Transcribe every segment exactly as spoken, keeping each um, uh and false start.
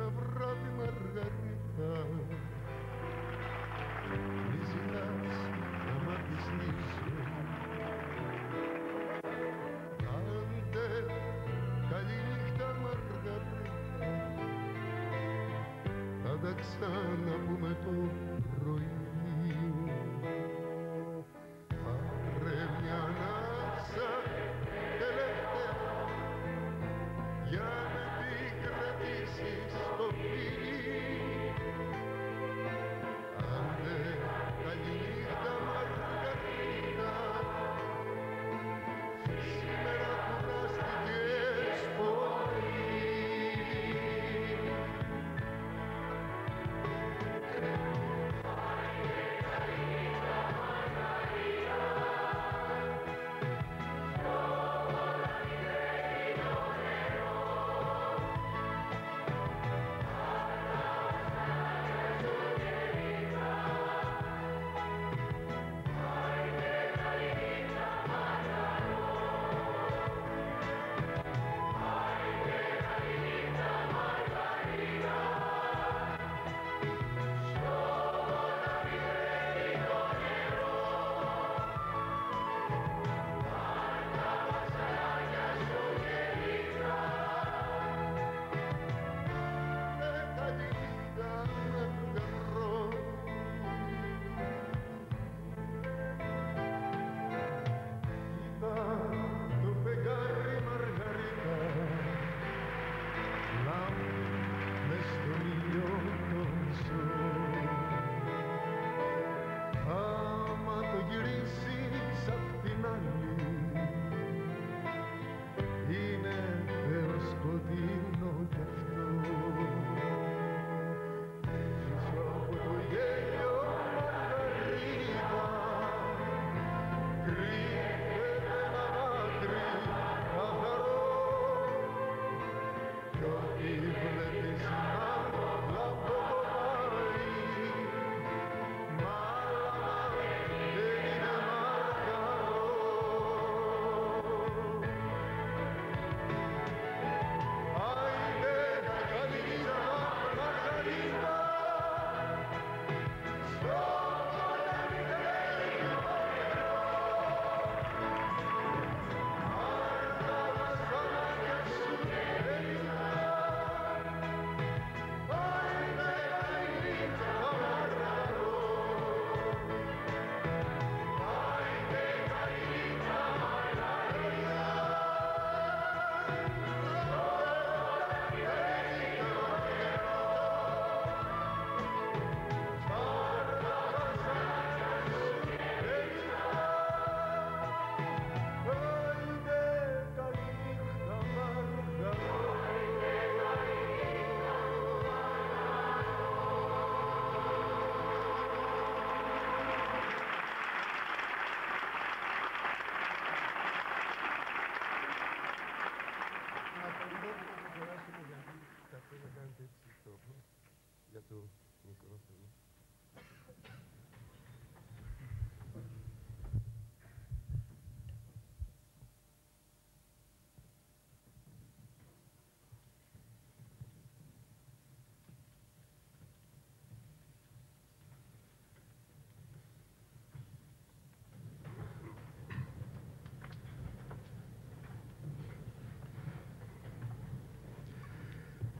ένα βράδυ μαργαριτά. Μη ζητάς να μ' απεισνήσω. Άντε, καλή νύχτα μαργαριτά. Θα τα ξαναπούμε το πρωί. Πάρε μια ανάσα τελευταία για να την κρατήσεις στο φίλι. Άντε, καλή νύχτα Μαργαρίτα, σήμερα κουράστηκες πολύ.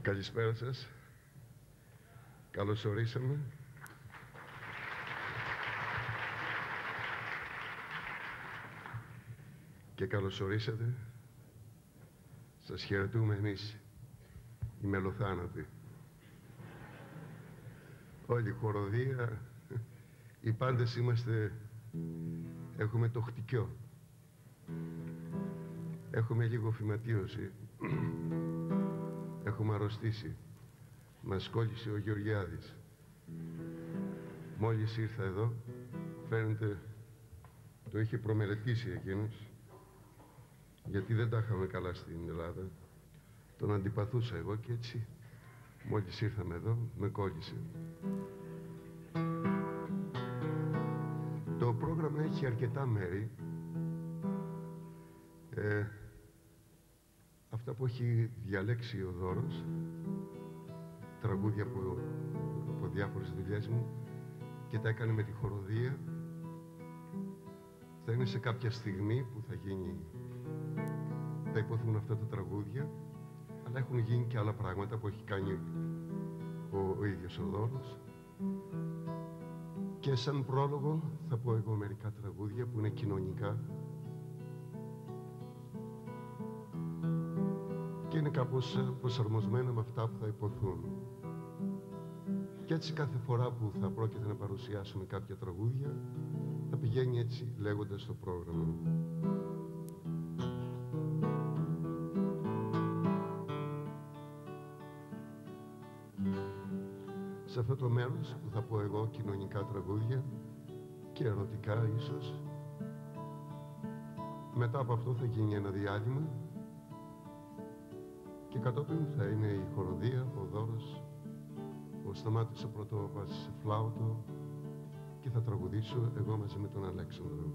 Καλησπέρα σας. Καλώς ορίσαμε. Και καλώς ορίσατε. Σας χαιρετούμε εμείς, οι μελοθάνατοι. Όλη η χοροδία, οι πάντες είμαστε, έχουμε το χτυκιό. Έχουμε λίγο φυματίωση. Έχουμε αρρωστήσει. Μας κόλλησε ο Γεωργιάδης. Μόλις ήρθα εδώ, φαίνεται το είχε προμελετήσει εκείνος, γιατί δεν τα είχαμε καλά στην Ελλάδα. Τον αντιπαθούσα εγώ και έτσι, μόλις ήρθαμε εδώ, με κόλλησε. Το πρόγραμμα έχει αρκετά μέρη. Ε, Αυτά που έχει διαλέξει ο Δώρος τραγούδια από, από διάφορες δουλειές μου και τα έκανε με τη χοροδία. Θα είναι σε κάποια στιγμή που θα γίνει, θα υποθούν αυτά τα τραγούδια, αλλά έχουν γίνει και άλλα πράγματα που έχει κάνει ο, ο ίδιος ο Δώρος. Και σαν πρόλογο θα πω εγώ μερικά τραγούδια που είναι κοινωνικά και είναι κάπως προσαρμοσμένα με αυτά που θα υποθούν. Και έτσι κάθε φορά που θα πρόκειται να παρουσιάσουμε κάποια τραγούδια θα πηγαίνει έτσι λέγοντας το πρόγραμμα. Σε αυτό το μέρος που θα πω εγώ κοινωνικά τραγούδια και ερωτικά ίσως. Μετά από αυτό θα γίνει ένα διάλειμμα και κατόπιν θα είναι η χοροδία, ο Δώρος, ο Σταμάτης ο Πρωτόποπας σε φλάουτο και θα τραγουδήσω εγώ μαζί με τον Αλέξανδρο.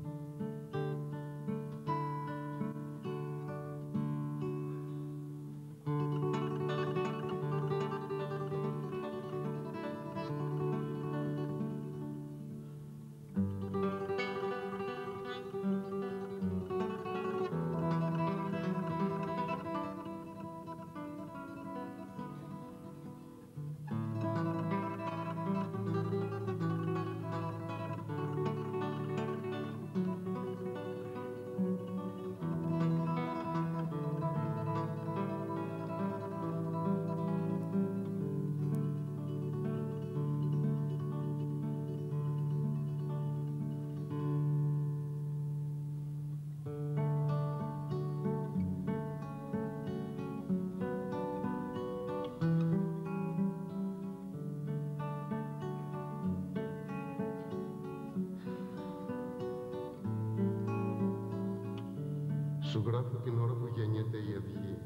Σου γράφω την ώρα που γεννιέται η αυγή.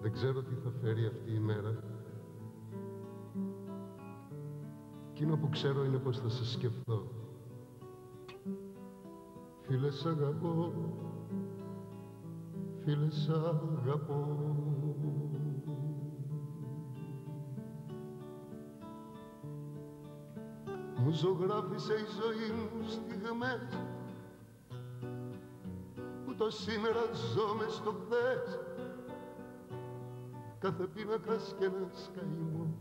Δεν ξέρω τι θα φέρει αυτή η μέρα. Εκείνο που ξέρω είναι πως θα σε σκεφτώ. Φίλε σ' αγαπώ, φίλε σ' αγαπώ. Μου ζωγράφησε η ζωή μου στιγμές το σήμερα ζω μες στο χθες, κάθε πίνακας κι ένας καημός,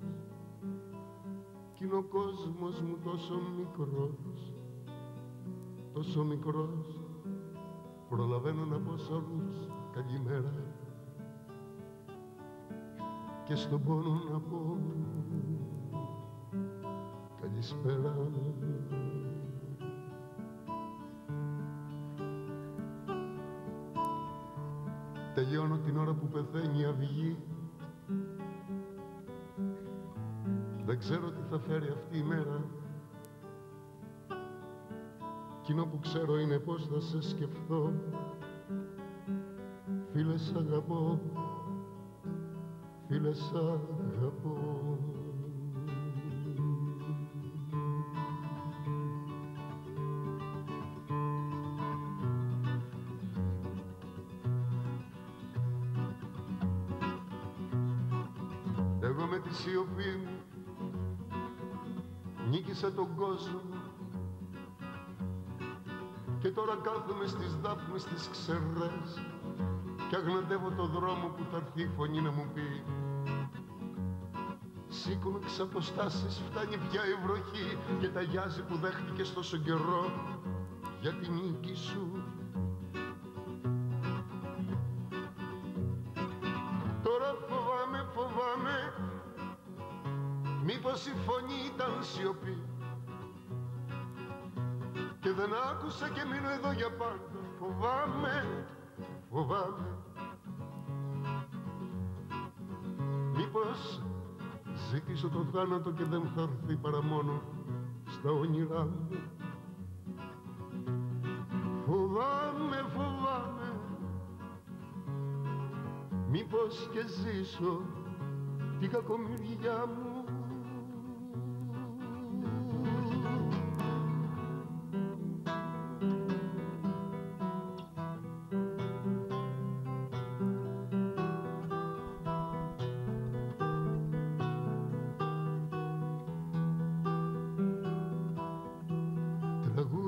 κι είναι ο κόσμος μου τόσο μικρός, τόσο μικρός, προλαβαίνω να πω σ' όλους καλημέρα και στον πόνο να πω καλησπέρα. Τελειώνω την ώρα που πεθαίνει η αυγή. Δεν ξέρω τι θα φέρει αυτή η μέρα. Εκείνο που ξέρω είναι πως θα σε σκεφτώ. Φίλε σ' αγαπώ, φίλε σ' αγαπώ. Σιωπή μου, νίκησα τον κόσμο και τώρα κάθομαι στις δάφνες τις ξερές και αγναντεύω το δρόμο που θα έρθει η φωνή να μου πει σήκω με ξαποστάσεις, φτάνει πια η βροχή και τα γιάζι που δέχτηκες τόσο καιρό για την νίκη σου. Τώρα φοβάμαι, φοβάμαι μήπως η φωνή ήταν σιωπή και δεν άκουσα και μείνω εδώ για πάντα. Φοβάμαι, φοβάμαι. Μήπως ζητήσω το θάνατο και δεν θα έρθει παρά μόνο στα όνειρά μου. Φοβάμαι, φοβάμαι. Μήπως και ζήσω την κακομοιριά μου.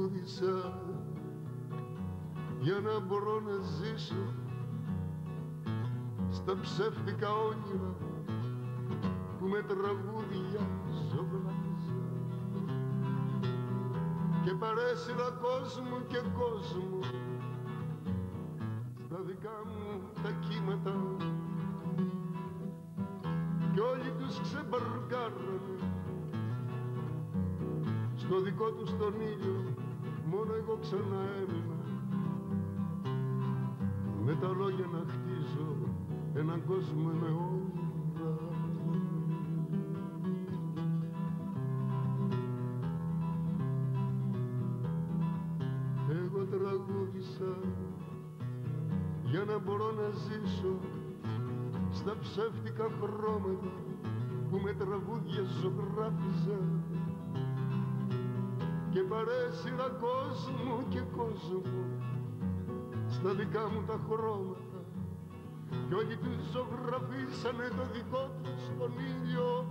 τραγούδισα για να μπορώ να ζήσω στα ψεύτικα όνειρα που με τραγούδια ζωγλάζω. Και παρέσυρα κόσμου και κόσμου στα δικά μου τα κύματα κι όλοι τους ξεμπαρκάρανε στο δικό τους τον ήλιο, μόνο εγώ ξανά έμεινα με τα λόγια να χτίζω έναν κόσμο νεόρα. Εγώ τραγούδισα για να μπορώ να ζήσω στα ψεύτικα χρώματα που με τραγούδια ζωγράφιζα και παρέσυρα κόσμο και κόσμο στα δικά μου τα χρώματα κι όλοι τους ζωγραφίσανε το δικό τους τον ήλιο,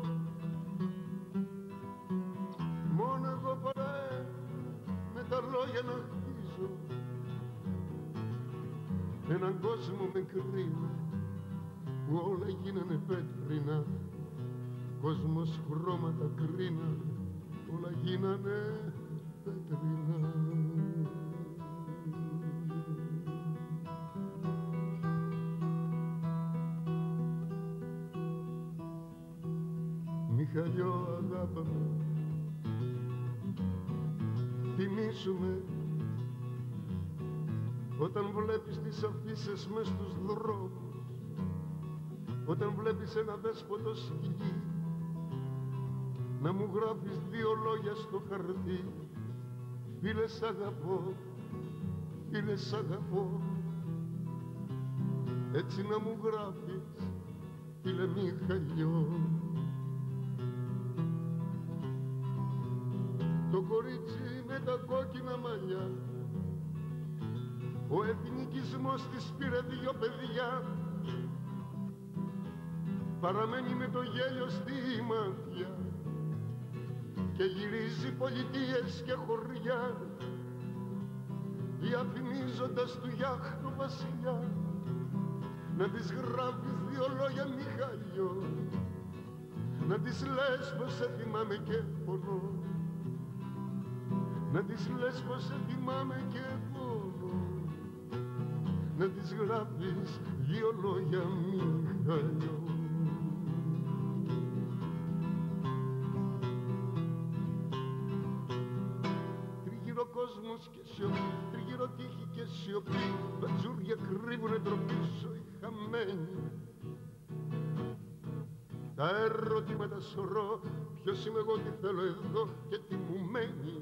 μόνο εγώ παρά με τα λόγια να χτίζω έναν κόσμο με κρίμα που όλα γίνανε πέτρινα, κόσμος χρώματα κρίνα, όλα γίνανε πέτρινα. Μιχαλιό αγάπα μου, θυμίσουμε όταν βλέπεις τις αφίσες μες στους δρόμους, όταν βλέπεις ένα δέσποτο σκυλί να μου γράφεις δύο λόγια στο χαρτί, φίλε σ' αγαπώ, φίλε σ' αγαπώ, έτσι να μου γράφεις φίλε Μιχαλιό. Το κορίτσι με τα κόκκινα μαλλιά, ο εθνικισμός της πήρε δύο παιδιά, παραμένει με το γέλιο στη μάτια και γυρίζει πολιτείες και χωριά διαφημίζοντας του γιάχτου βασιλιά να της γράφεις δύο λόγια Μιχάλιο, να της λες πως σε θυμάμαι και πονώ, να της λες πως σε θυμάμαι και πονώ, να της γράφεις δύο λόγια Μιχάλιο. Και σιωπή, τριγύρω τύχη και σιωπή, τα τζούρια κρύβουνε ντροπή σου οι χαμένοι. Τα ερωτήματα σωρώ, ποιος είμαι εγώ, τι θέλω εδώ και τι μου μένει.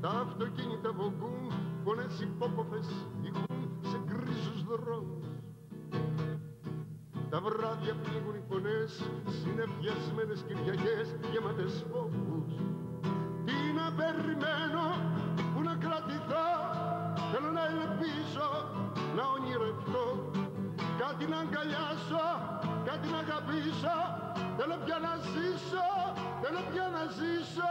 Τα αυτοκίνητα βογκούν, φωνές υπόκοφες ηχούν σε γκρίζους δρόμους. Τα βράδια πνίγουν οι φωνές, συνεφιασμένες Κυριακές γεμάτες φόβους. Τι να περιμένω, που να κρατηθώ, θέλω να ελπίζω, να ονειρευτώ, κάτι να αγκαλιάσω, κάτι να αγαπήσω, θέλω πια να ζήσω, θέλω πια να ζήσω.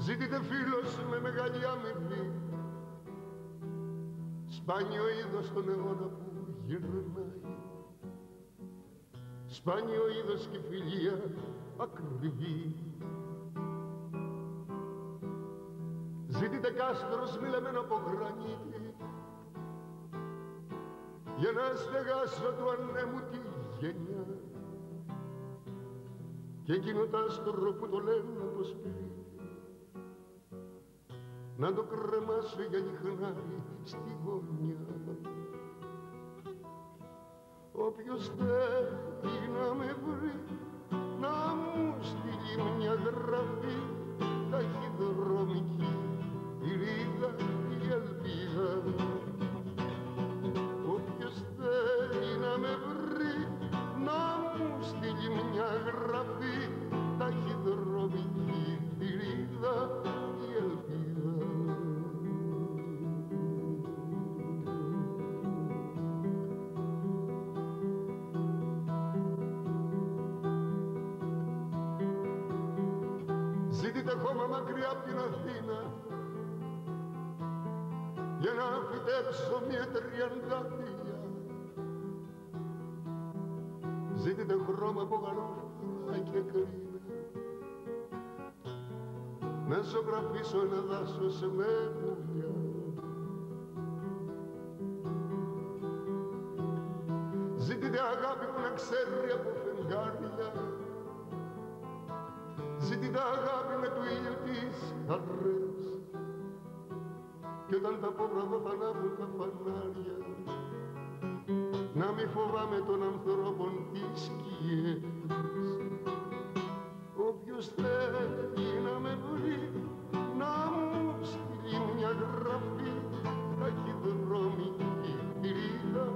Ζήτητε φίλος με μεγάλη αμοιβή, σπάνιο είδος στον αιώνα που γυρνάει, σπάνιο είδος και φιλία ακριβή. Ζήτητε κάστρος μιλεμένο από γρανίτη, για να στεγάσω του ανέμου τη γενιά, και εκείνο τ' άστρο που το λένε από σπίτι, να το κρεμάσω για λιχνάρι στη γωνιά. Όποιος θέλει να με βρει, να μου στείλει μια γραφή ταχυδρομική, πυρίδα ή ελπίδα. Όποιος θέλει να με βρει, να μου στείλει μια γραφή ταχυδρομική, πυρίδα ή ελπίδα. Ζήτητε χώμα μακριά απ' την Αθήνα, για να φυτέψω μια τριαντάφυλλα. Ζήτητε χρώμα από γαλόφυλλα και κρίνα, να ζωγραφίσω ένα δάσος σε μερουλιά. Ζήτητε αγάπη που να ξέρει από φεγγάρια, ζήτητε αγάπη με του ήλιου της χαρές, κι όταν τα πόβραδο θα ανάβουν τα φανάρια, να μη φοβάμαι των ανθρώπων τις σκιές. Όποιος θέλει να με βρει, να μου στείλει μια γραφή ταχυδρομική, πυρίδα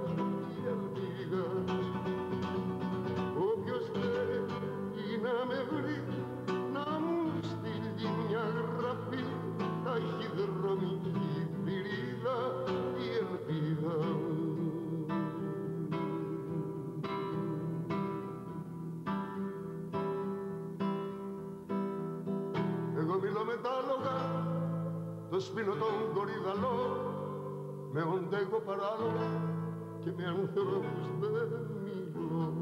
ή ελπίδα. Όποιος θέλει να με βρει, να μου στείλει μια γραφή ταχυδρομική, πυρίδα ή ελπίδα. Το σπίνο των κορυδαλών με οντέγω παράλογα και με ανθρώπους δεν μιλώ.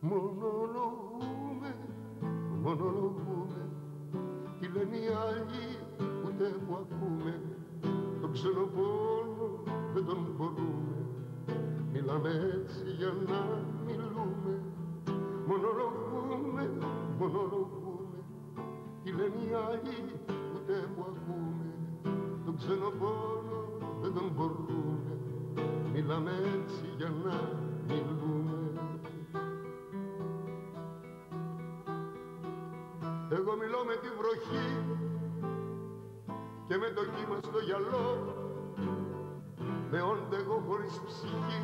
Μονολογούμε, μονολογούμε, τι λένε οι άλλοι ούτε που ακούμε. Τον ξενοπόνο δεν τον μπορούμε, μιλάμε έτσι για να μιλούμε. Μονολογούμε, μονολογούμε, τι λένε οι άλλοι ούτε που ακούμε. Τον ξενοπόνο δεν τον μπορούμε, μιλάμε έτσι για να μιλούμε. Εγώ μιλώ με τη βροχή και με το κύμα στο γυαλό, με όντα εγώ χωρίς ψυχή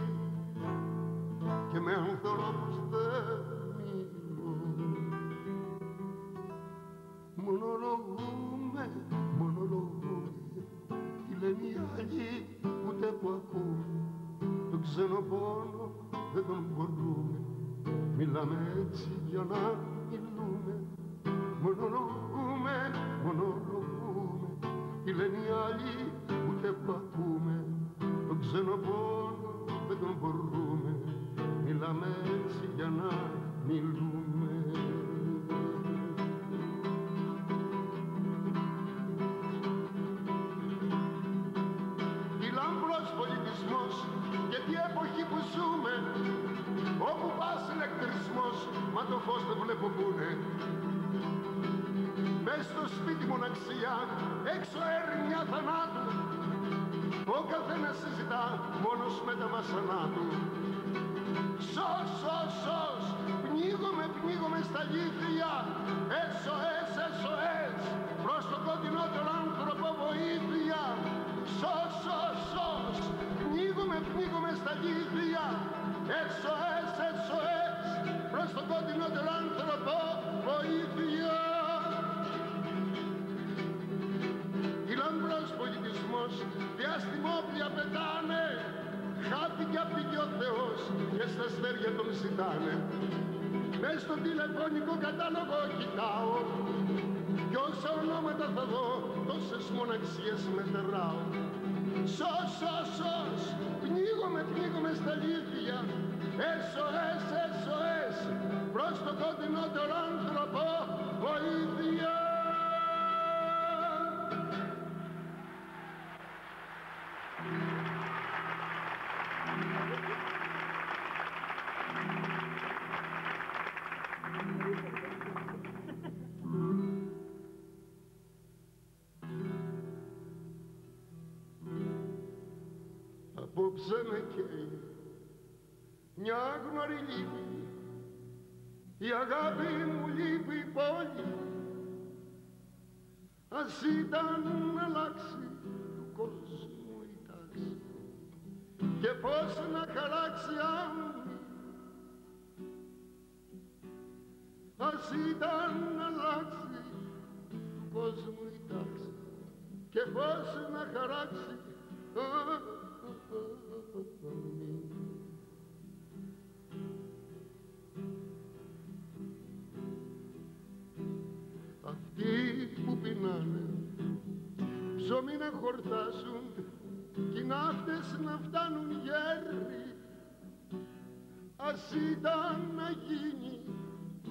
και με ανθρώπους δεν μιλώ. Μονολογούμε, μονολογούμε, τι λένε οι άλλοι ούτε που ακούμε. Τον ξενοπόνο δεν τον μπορούμε, μιλάμε έτσι για να μιλούμε. Μονολογούμε, μονολογούμε, τι λένε οι άλλοι ούτε που ακούμε. Τον ξενοπόνο δεν τον μπορούμε, μιλάμε έτσι για να μιλούμε. Και τι εποχή που ζούμε, όπου πας ηλεκτρισμός, μα το φως δεν βλέπω που είναι. Μες στο σπίτι μοναξιά, έξω έρημια θανάτου, ο καθένας συζητά μόνος με τα βασανά του. Σως, σως, σως, πνίγομαι, πνίγομαι στα γήθια, ες ο ες, ες ο ες, προς το κοντινότερο άνθρωπο βοήθεια. Σως, σως, σως, πνίγουμε, πνίγουμε στα γήθια, ες ο ες, ες ο ες, προς τον κοντινότερο άνθρωπο βοήθεια. Η λαμπρός πολιτισμός, διαστημόπλια πετάνε, χάθηκε απήκε ο Θεός και στα αστέρια τον ζητάνε. Μες στον τηλεφωνικό κατάλογο κοιτάω, τόσες μοναξίες μετεράω. Σως, σως, σως, πνίγομαι, πνίγομαι στα λίθια. Ες Ο Ες, Ες Ο Ες, προς το κοντινότερο άνθρωπο, βοήθεια. Απόψε με καίει μια άγνωρη λύπη, η αγάπη μου λείπει η πόλη. Ας ήταν να αλλάξει του κόσμου η τάξη και πώς να χαράξει άμμη. Ας ήταν να αλλάξει του κόσμου η τάξη και πώς να χαράξει άμμη. Αυτοί που πεινάνε ψωμί να χορτάσουν κι οι ναύτες να φτάνουν γέροι. Ας ήταν να γίνει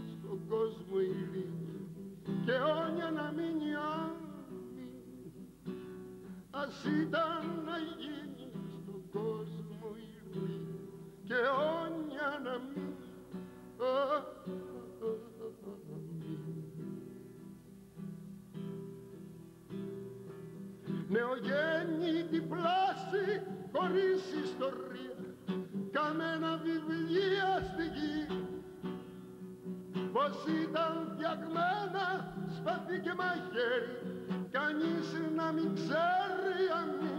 στον κόσμο η λύνη και όνια να μείνει άμμη. Ας ήταν να γίνει στον κόσμο η λύνη και όνια να μείνει άμμη. Νεογέννητη πλάση χωρίς ιστορία, καμένα βιβλία στη γη. Πως ήταν φτιαγμένα σπαθί και μαχαίρι, κανείς να μην ξέρει αμήν.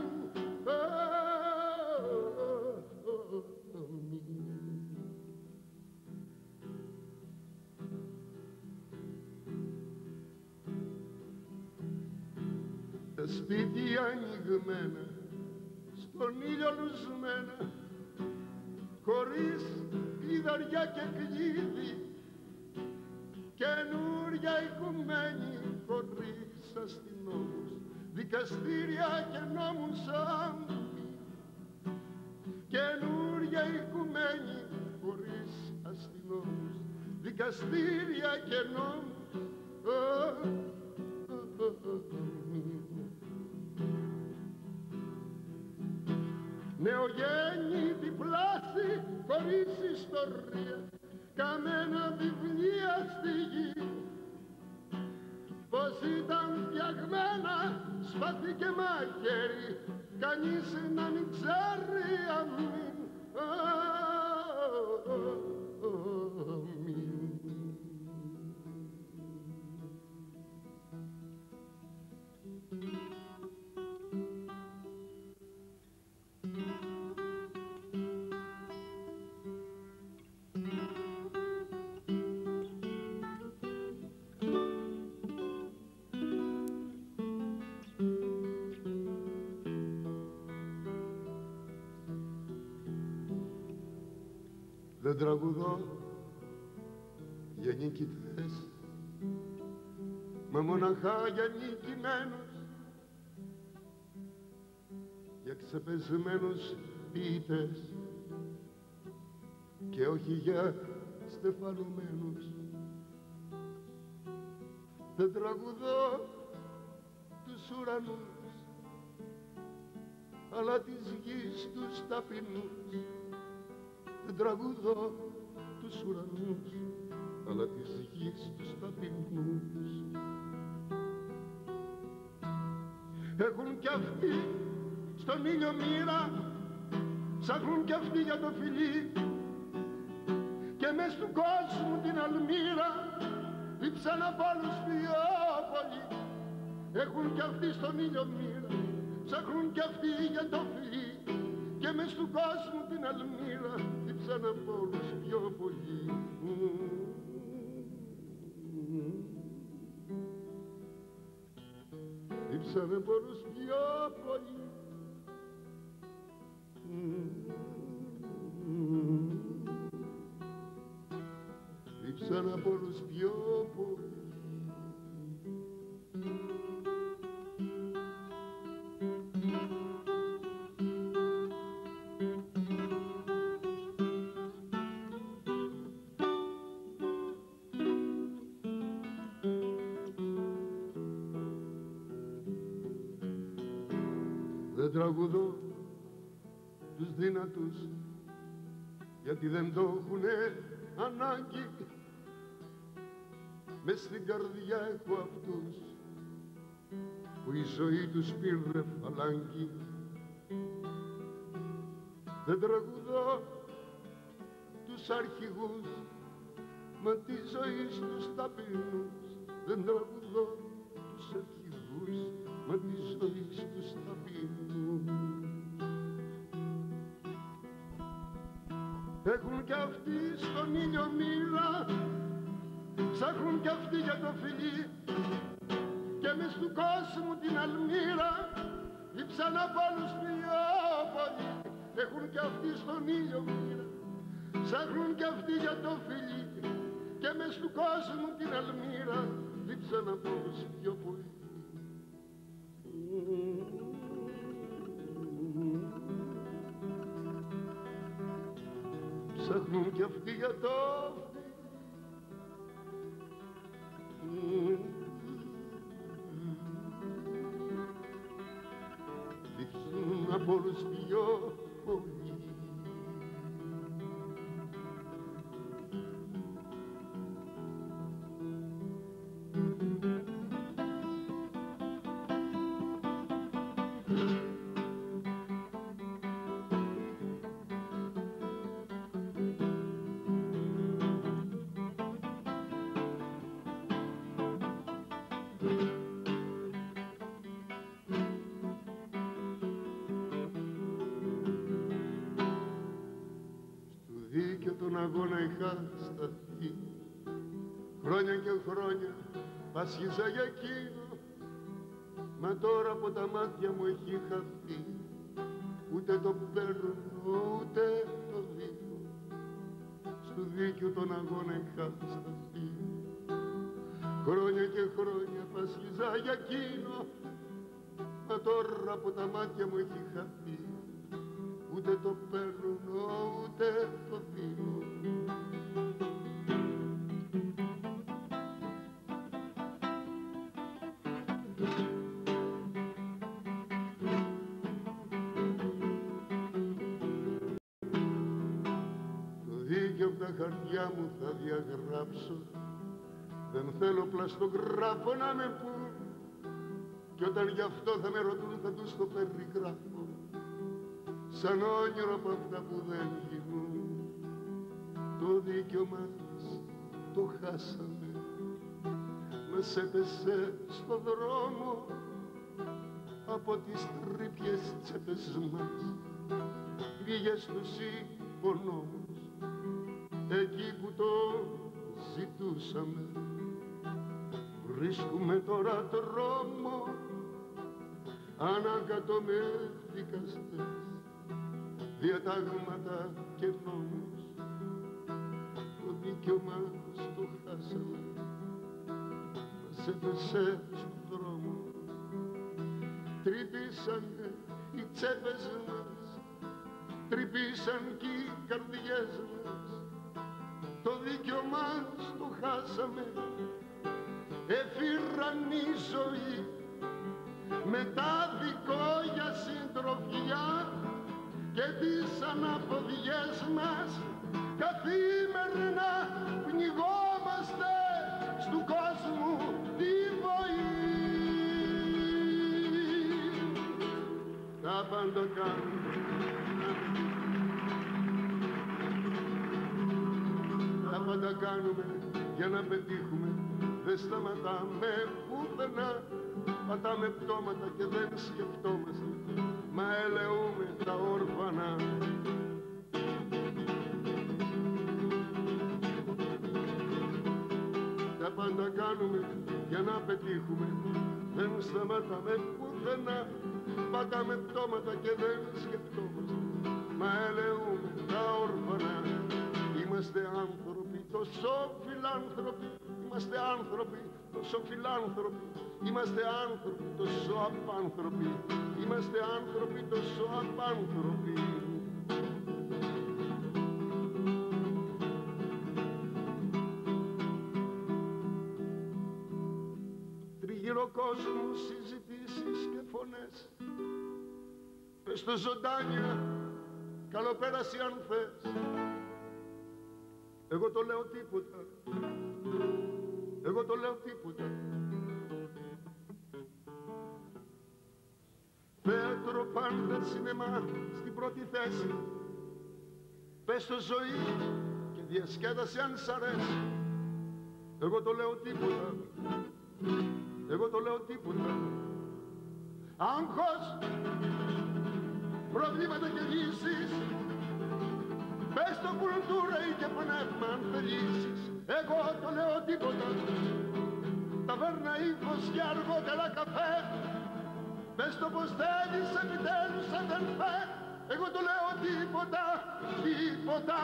Τα σπίτια ανοιγμένα, στον ήλιο λουσμένα, χωρίς πιδαριά και κλείδι, καινούρια οικουμένη, χωρίς αστυνόμους, δικαστήρια και νόμους άμπι. Καινούρια οικουμένη, χωρίς αστυνόμους, δικαστήρια και νόμους. Νεογέννητη πλάση χωρίς ιστορία, καμένα βιβλία στη γη. Πως ήταν φτιαγμένα σπαθί και μαχαίρι, κανείς να μην ξέρει αμήν. Δεν τραγουδώ για νικητές, μα μοναχά για νικημένους, για ξεπεσμένους ποιητές και όχι για στεφανωμένους. Δεν τραγουδώ τους ουρανούς, αλλά της γης τους ταπεινούς. Δεν τραγουδώ τους ουρανούς, αλλά της γης τους ταπεινούς. Έχουν κι αυτοί στον ήλιο μοίρα, ψάχνουν κι αυτοί για το φιλί, και μες του κόσμου την αλμύρα λείψαν απ' άλλους πιο πολύ. Έχουν κι αυτοί στον ήλιο μοίρα, ψάχνουν κι αυτοί για το φιλί, και μες του κόσμου την αλμύρα λείψαν απ' όλους πιο πολύ. Λείψαν απ' όλους πιο πολύ. Λείψαν απ' όλους πιο πολύ. Δεν τραγουδώ τους δύνατους, γιατί δεν το έχουνε ανάγκη. Μες στην καρδιά έχω αυτούς που η ζωή τους πήρε φαλάγγι. Δεν τραγουδώ τους αρχηγούς, μα τη ζωή τους ταπεινούς. Δεν τραγουδώ τους αρχηγούς, μα τη ζωή τους ταπεινούς. Έχουν κι αυτοί στον ήλιο μοίρα, ψάχνουν κι αυτοί για το φιλί, και μες του κόσμου την αλμύρα λείψαν από όλους φιλιόπολοι. Έχουν κι αυτοί στον ήλιο μοίρα, ψάχνουν κι αυτοί για το φιλί, και μες του κόσμου την αλμύρα λείψαν από όλους φιλιόπολοι. Ψάχνουν κι αυτοί για το φιλί. Από όλους πιο πολύ. Αγώνα είχα σταθεί χρόνια και χρόνια, πάσχιζα για εκείνο, μα τώρα από τα μάτια μου έχει χαθεί, ούτε το παίρνω ούτε το δίκιο. Στου δίκιου τον αγώνα είχα σταθεί χρόνια και χρόνια, πάσχιζα για εκείνο, μα τώρα από τα μάτια μου έχει χαθεί, ούτε το παίρνω ούτε το δίνω. Το δίκαιο από τα χαρτιά μου θα διαγράψω, δεν θέλω πλαστογράφο να με πουν, κι όταν γι' αυτό θα με ρωτούν θα τους το περιγράφω σαν όνειρο από αυτά που δεν γίνουν. Το δίκιο μας το χάσαμε, μας έπεσε στον δρόμο από τις τρύπιες τσέπες μας, πήγε στους υπονόμους εκεί που το ζητούσαμε. Βρίσκουμε τώρα δρόμο ανάκατο με δικαστές, διατάγματα και νόμους. Το δίκαιο μας το χάσαμε, μας έπεσε στον δρόμο, τρυπήσανε οι τσέπες μας, τρυπήσαν και οι καρδιές μας. Το δίκαιο μας το χάσαμε, έφυραν η ζωή μετάδικο για συντροφιά, και τις αναποδιές μας καθημερινά πνιγόμαστε στου κόσμου τη βοή. Τα πάντα κάνουμε, τα πάντα κάνουμε για να πετύχουμε, δεν σταματάμε πουθενά, πατάμε πτώματα και δεν σκεφτόμαστε, μα ελεούμε τα όρφανα. Τα πάντα κάνουμε για να πετύχουμε, δεν σταματάμε πουθενά, πατάμε πτώματα και δεν σκεφτόμαστε, μα ελεούμε τα όρφανα. Είμαστε άνθρωποι, τόσο φιλάνθρωποι, είμαστε άνθρωποι, τόσο φιλάνθρωποι, είμαστε άνθρωποι, τόσο απάνθρωποι, είμαστε άνθρωποι, τόσο απάνθρωποι. Τριγύρω κόσμου συζητήσεις και φωνές, πες στο ζωντάνια, καλοπέραση αν θες. Εγώ το λέω τίποτα, εγώ το λέω τίποτα. Πέτρο πάντα σινεμά στην πρώτη θέση. Πες το ζωή και διασκέδασε αν σ' αρέσει. Εγώ το λέω τίποτα, εγώ το λέω τίποτα. Άγχος, προβλήματα και λύσεις, πες το κουλτούρα ή και πνεύμα αν θελήσεις. Εγώ το λέω τίποτα, ταβέρνα ή φωσιά αργότερα καφέ, πες το πως θέλεις επιτέλους αδελφέ. Εγώ το λέω τίποτα, τίποτα.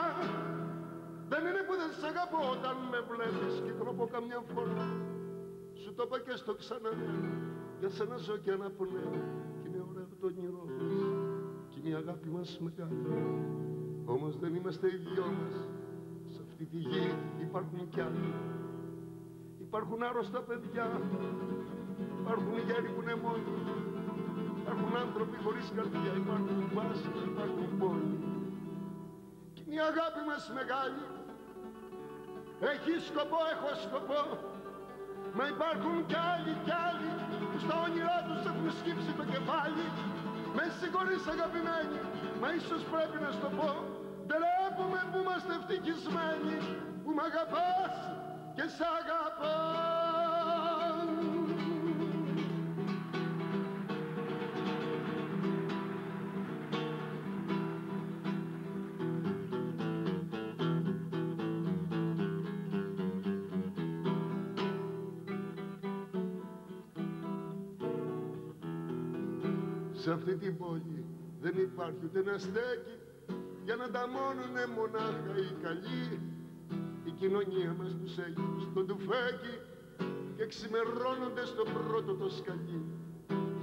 Δεν είναι που δεν σ' αγαπώ όταν με βλέπεις και τρόπο καμιά φορά. Σου το είπα και στο ξανά, για σένα ζω και ένα πνεύμα. Κι είναι ωραίο το όνειρό μας, κι είναι η αγάπη μας μεγάλη. Όμως δεν είμαστε οι δυο μας, σ' αυτή τη γη υπάρχουν κι άλλοι. Υπάρχουν άρρωστα παιδιά, υπάρχουν γέροι που είναι μόνοι. Υπάρχουν άνθρωποι χωρίς καρδιά, υπάρχουν μάσκες, υπάρχουν πόνοι. Κι είναι η αγάπη μας μεγάλη, έχει σκοπό, έχω σκοπό. Μα υπάρχουν κι άλλοι κι άλλοι που στα όνειρά τους έχουν σκύψει το κεφάλι. Με συγχωρείς αγαπημένοι, μα ίσως πρέπει να σου το πω. Ντρέπομαι που είμαστε ευτυχισμένοι, που μ' αγαπάς και σ' αγαπώ. Σε αυτή την πόλη δεν υπάρχει ούτε ένα στέκι για να ταμώνουνε μονάχα οι καλοί. Η κοινωνία μας τους έχει στο τουφέκι και ξημερώνονται στο πρώτο το σκαλί.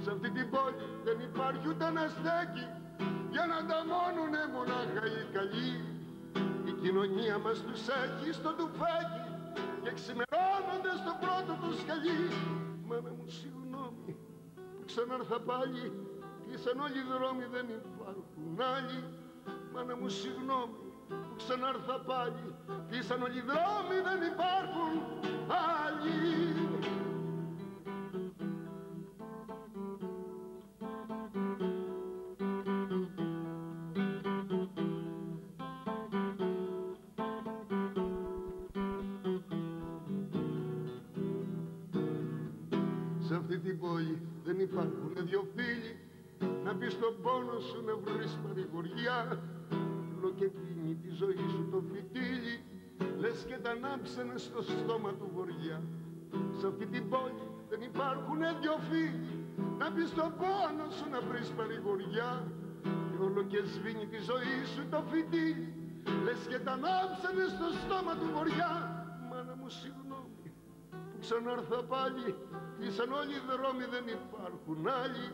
Σε αυτή την πόλη δεν υπάρχει ούτε ένα στέκι για να ταμώνουνε μονάχα οι καλοί. Η κοινωνία μας τους έχει στο τουφέκι και ξημερώνονται στο πρώτο το σκαλί. Μάνα μου συγγνώμη που ξανάρθα πάλι. Σαν όλοι οι δρόμοι δεν υπάρχουν άλλοι. Μάνα μου συγγνώμη που ξανάρθα πάλι. Τι σαν όλοι οι δρόμοι δεν υπάρχουν άλλοι. Σε αυτή την πόλη δεν υπάρχουν δυο φίλοι να πεις στον πόνο σου να βρεις παρηγοριά. Λοκεπίνει τη ζωή σου το φυτίλι, λες και τα ανάψαινε στο στόμα του βοριά. Σε αυτή την πόλη δεν υπάρχουνε δυο φίλοι να πεις στον πόνο σου να βρεις παρηγοριά. Και όλο και σβήνει τη ζωή σου το φυτίλι, λες και τα ανάψαινε στο στόμα του βοριά. Μάνα μου συγγνώμη που ξανάρθα πάλι. Τι σαν όλοι οι δρόμοι δεν υπάρχουν άλλοι.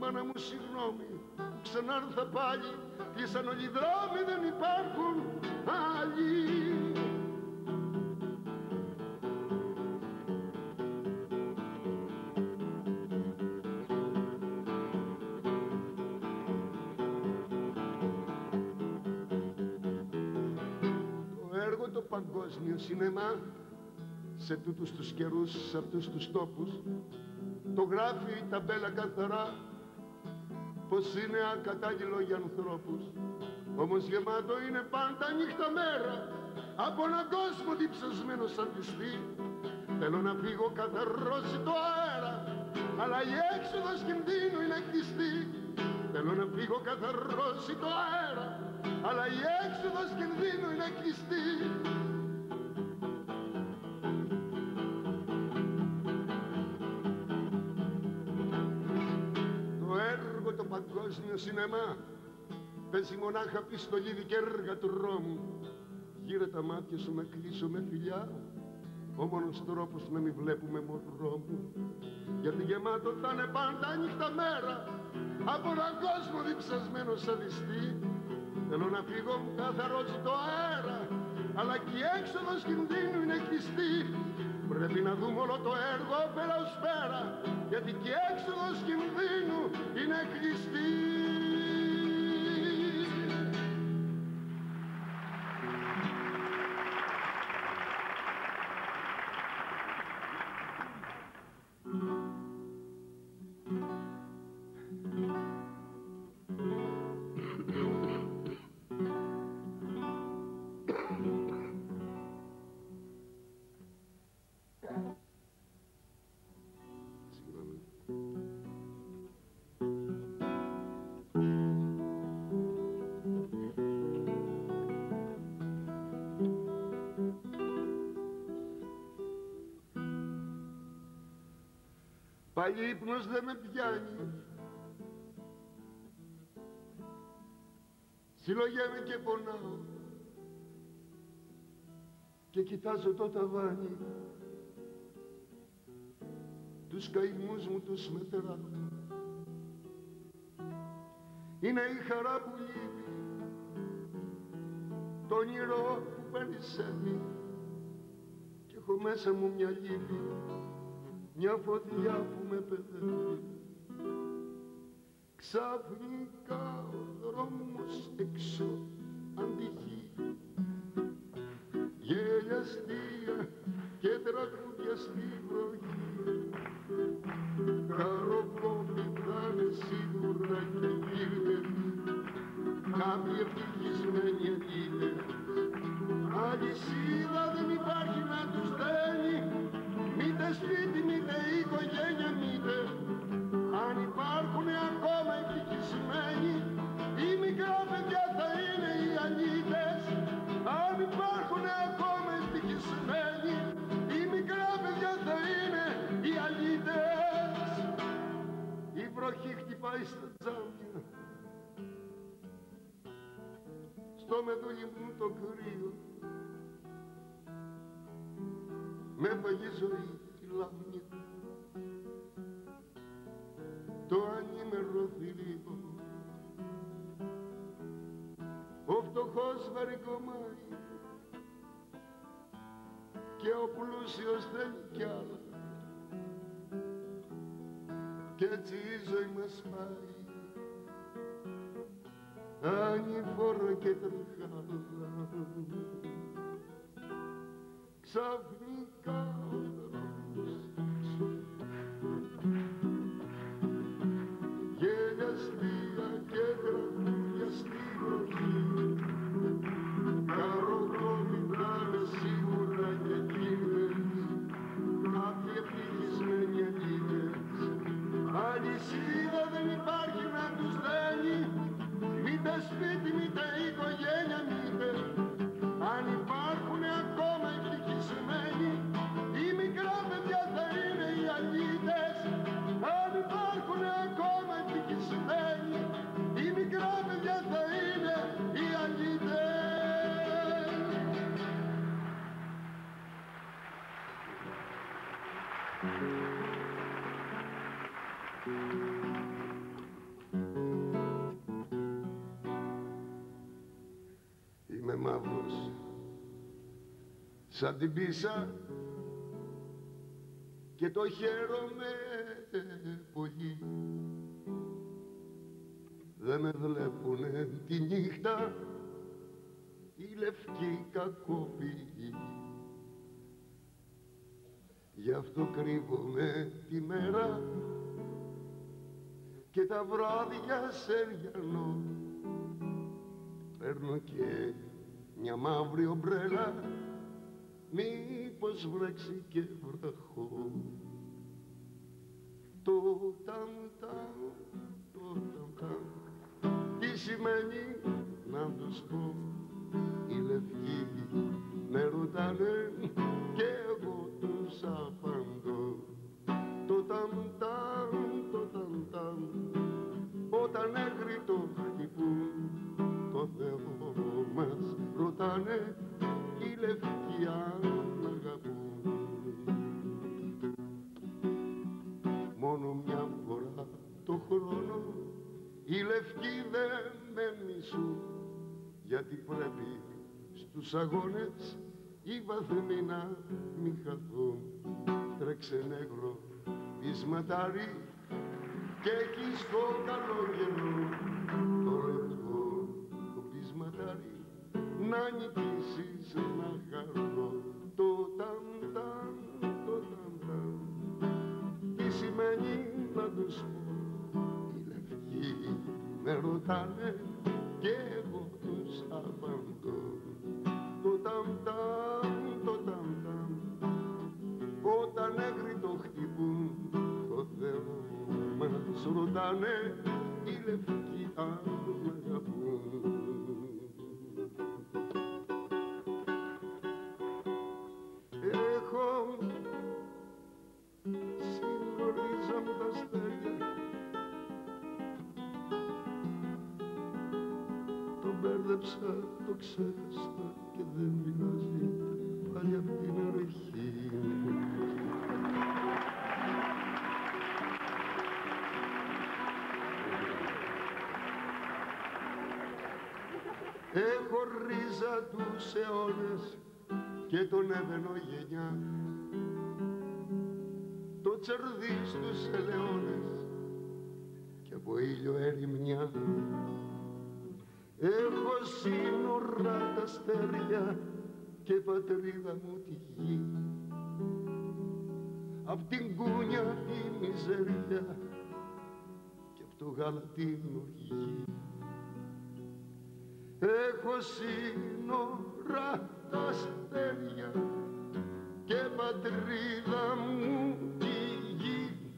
Μάνα μου συγγνώμη που ξανάρθα πάλι. Τι σαν όλοι οι δρόμοι δεν υπάρχουν άλλοι. Το έργο το παγκόσμιο σινεμά σε τούτους τους καιρούς, σε αυτούς τους τόπους το γράφει η ταμπέλα καθαρά πως είναι ακατάλληλο για ανθρώπους. Όμως γεμάτο είναι πάντα νύχτα μέρα από έναν κόσμο διψασμένο σαν πιστή. Θέλω να φύγω καθαρός το αέρα, αλλά η έξοδος κινδύνου είναι χτιστή. Θέλω να φύγω καθαρός το αέρα, αλλά η έξοδος κινδύνου είναι χτιστή. Το παγκόσμιο σινεμά παίζει μονάχα πιστολίδι και έργα του Ρώμου. Γύρε τα μάτια σου να κλείσω με φιλιά, ο μόνος τρόπος να μην βλέπουμε μωρό μου. Γιατί γεμάτο θα είναι πάντα νύχτα μέρα από έναν κόσμο διψασμένο σαν δυστή. Θέλω να φύγω καθαρός το αέρα, αλλά και η έξοδος κινδύνου είναι κλειστή. Πρέπει να δούμε όλο το έργο πέρα ως πέρα, γιατί και έξοδος κινδύνου είναι κλειστή. Πάλι ύπνος δεν με πιάνει. Συλλογέμαι και πονάω και κοιτάζω το ταβάνι. Τους καημούς μου τους μετεράω. Είναι η χαρά που λείπει, το όνειρο που περισσεύει και έχω μέσα μου μια λύπη, μια φωτιά που με παιδεύει. Ξαφνικά ο δρόμος έξω αντυχεί, γέλια αστεία και τραγούδια στη βροχή. Χαροπόβη θα είναι σίγουρα και γύρνες, κάποιοι ευτυχισμένοι ελίτες. Αλυσίδα δεν υπάρχει να τους στέλνει, μήτε σπίτι, μήτε οικογένεια, μήτε. Αν υπάρχουνε ακόμα ευτυχισμένοι, η μικρά παιδιά θα είναι οι αλήτες. Αν υπάρχουνε ακόμα ευτυχισμένοι, η μικρά παιδιά θα είναι οι αλήτες. Η βροχή χτυπάει στα τζάμια, στο μεδούλι μου το κρύο. Με έφαγε ζωή τη λάμια, το ανήμερο θηρίο. Ο φτωχός βαρικομάει και ο πλούσιος θέλει κι άλλα, κι έτσι η ζωή μας πάει ανηφόρα και τροχάλα. Ξαφνικά ο δρόμος γέλια αστεία και τραγούδια στη βροχή. Καροκόμοι θα είναι σίγουρα και κύβες, κάποιοι ευτυχισμένοι αλήτες. Αλυσίδα δεν υπάρχει να τους δένει, μήτε σπίτι, μήτε οικογένεια, μήτε. Αν υπάρχουνε ακόμα ευτυχισμένοι, οι μικρά παιδιά θα είναι οι αλήτες. Αν υπάρχουνε ακόμα ευτυχισμένοι, οι μικρά παιδιά θα είναι οι αλήτες. Είμαι μαύρος σαν την πίσα και το χαίρομαι πολύ. Δεν με βλέπουνε τη νύχτα οι λευκοί κακοποιοί. Γι' αυτό κρύβομαι τη μέρα και τα βράδια σε διανώ. Παίρνω και μια μαύρη ομπρέλα, μήπως βρέξει και βραχώ. Το ταμ-ταμ, το ταμ-ταμ, τι σημαίνει να τους πω. Οι λευκοί με ρωτάνε και εγώ τους απαντώ. Το ταμ-ταμ, το ταμ-ταμ, όταν έγρι το χτυπούν, το Θεό μας ρωτάνε οι λευκοί αν αγαπούν. Μόνο μια φορά το χρόνο οι λευκοί δεν με μισούν, γιατί πρέπει στους αγώνες οι βαθμοί να μη χαθούν. Τρέξε νέγρο πεισματάρι και εκεί στο καλό καιρό το λευκό το πεισματάρι να νικήσεις να χαρώ. Το ταμ-ταμ, το ταμ-ταμ, τι σημαίνει να τους πω. Οι λευκοί με ρωτάνε και εγώ τους απαντώ. Το ταμ-ταμ, το ταμ-ταμ, όταν έγρι το χτυπούν, το Θεό μας ρωτάνε οι λευκοί αν μ' αγαπούν. Έχω συγχωρίζομαι Πίστεψα, το ξέχασα και δεν πειράζει, πάλι απ' την αρχή. Έχω ρίζα τους αιώνες και τον έβαινο γενιά, το τσερδί στους ελαιώνες και από ήλιο ερημιά. Έχω σύνορα τα αστέρια και πατρίδα μου τη γη, απ' την κούνια τη μιζέρια και απ' το γάλα την οργή. Έχω σύνορα τα αστέρια και πατρίδα μου τη γη,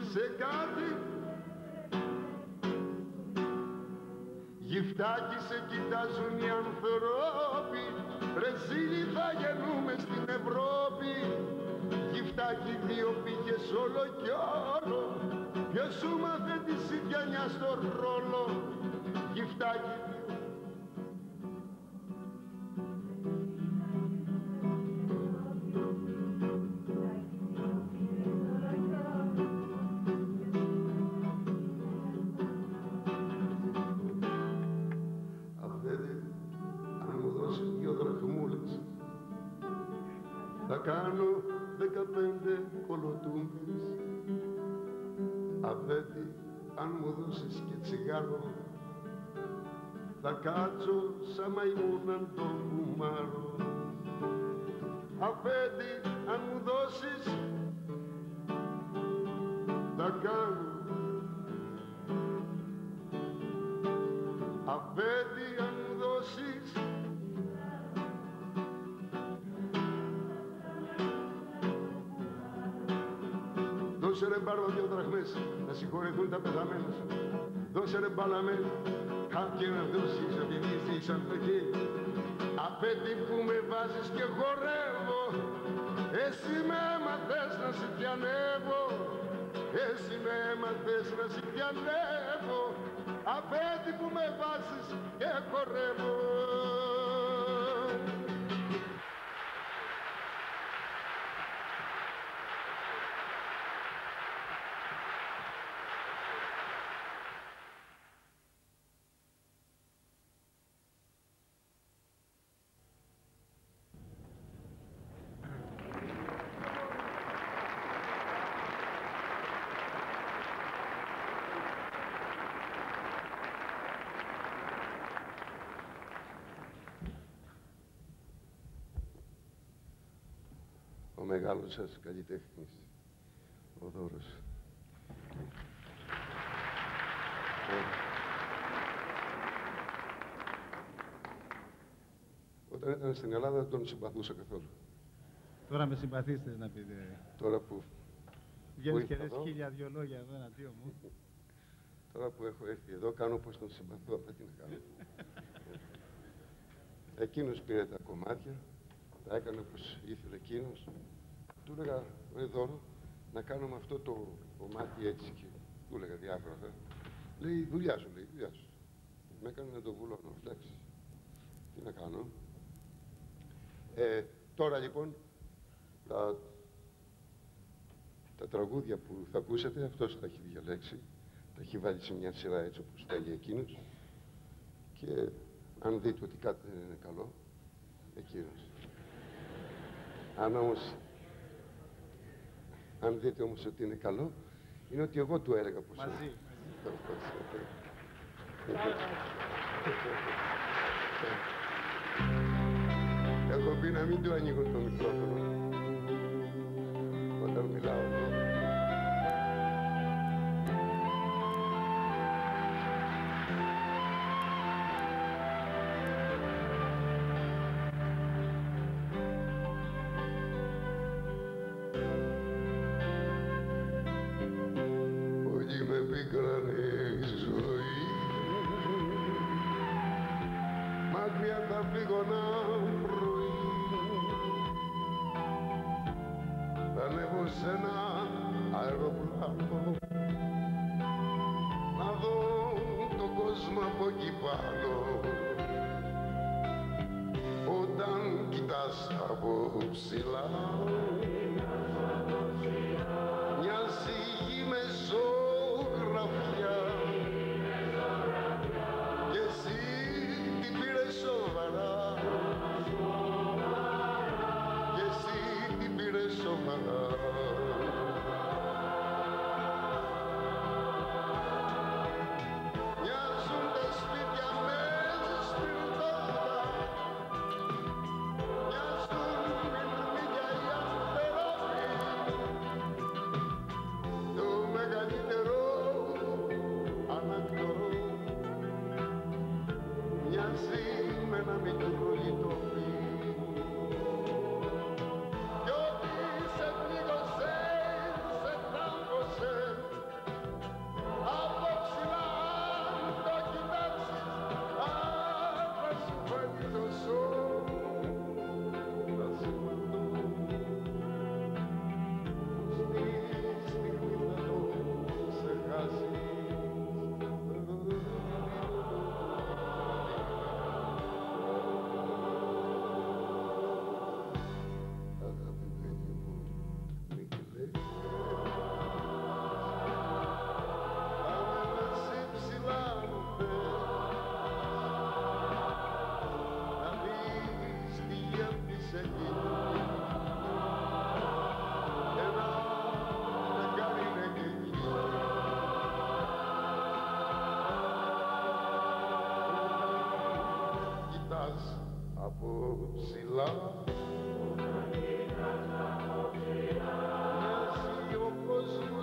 σε κάτι. Γυφτάκι σε κοιτάζουν οι ανθρώποι, ρε ζήλι θα γεννούμε στην Ευρώπη. Γυφτάκι δύο πήγες όλο κι όλο, ποιος σου μάθε τη σιτιανιά στο ρόλο. Γυφτάκι δύο, θα κάνω δεκαπέντε κολοτούμπες. Αφέτη, αν μου δώσεις και τσιγάρο, θα κάτσω σαν μαϊμούνα να το κουμάρω. Αφέτη, αν μου δώσεις, θα κάνω Δώσε ρε μπάρο δύο δραχμές, να συγχωρεθούν τα πεθαμένους. Δώσε ρε μπάλαμε, κάποιοι να δώσεις, επειδή είσαι απέχει. Απέτη που με βάζεις και χορεύω, εσύ με έμαθες να σε διανεύω. Εσύ με έμαθες να σε διανεύω, απέτη που με βάζεις και χορεύω. Ο μεγάλος σας καλλιτέχνης, ο Δώρος. Όταν ήταν στην Ελλάδα δεν τον συμπαθούσα καθόλου. Τώρα με συμπαθείστε να πείτε. Τώρα που... Βγαίνεις και δες χίλια δυο λόγια εδώ εναντίον μου. Τώρα που έχω έρθει εδώ κάνω πως τον συμπαθώ, αλλά τι να κάνω. Εκείνος πήρε τα κομμάτια. Τα έκανε όπως ήθελε εκείνος. Του έλεγα, ρε Δώρο, να κάνουμε αυτό το κομμάτι έτσι και του έλεγα διάφορα. Λέει, δουλειά σου, λέει, δουλειά σου. Με έκανε να το βουλώνω, εντάξει. Τι να κάνω. Ε, τώρα λοιπόν, τα, τα τραγούδια που θα ακούσατε, αυτός τα έχει διαλέξει. Τα έχει βάλει σε μια σειρά έτσι όπως θέλει εκείνος. Και αν δείτε ότι κάτι δεν είναι καλό, εκείνος. Αν όμως, αν δείτε όμως ότι είναι καλό, είναι ότι εγώ του έλεγα πως μαζί, μαζί. Έχω πει να μην του ανοίγω το μικρόφωνο όταν μιλάω εδώ. Sous-titrage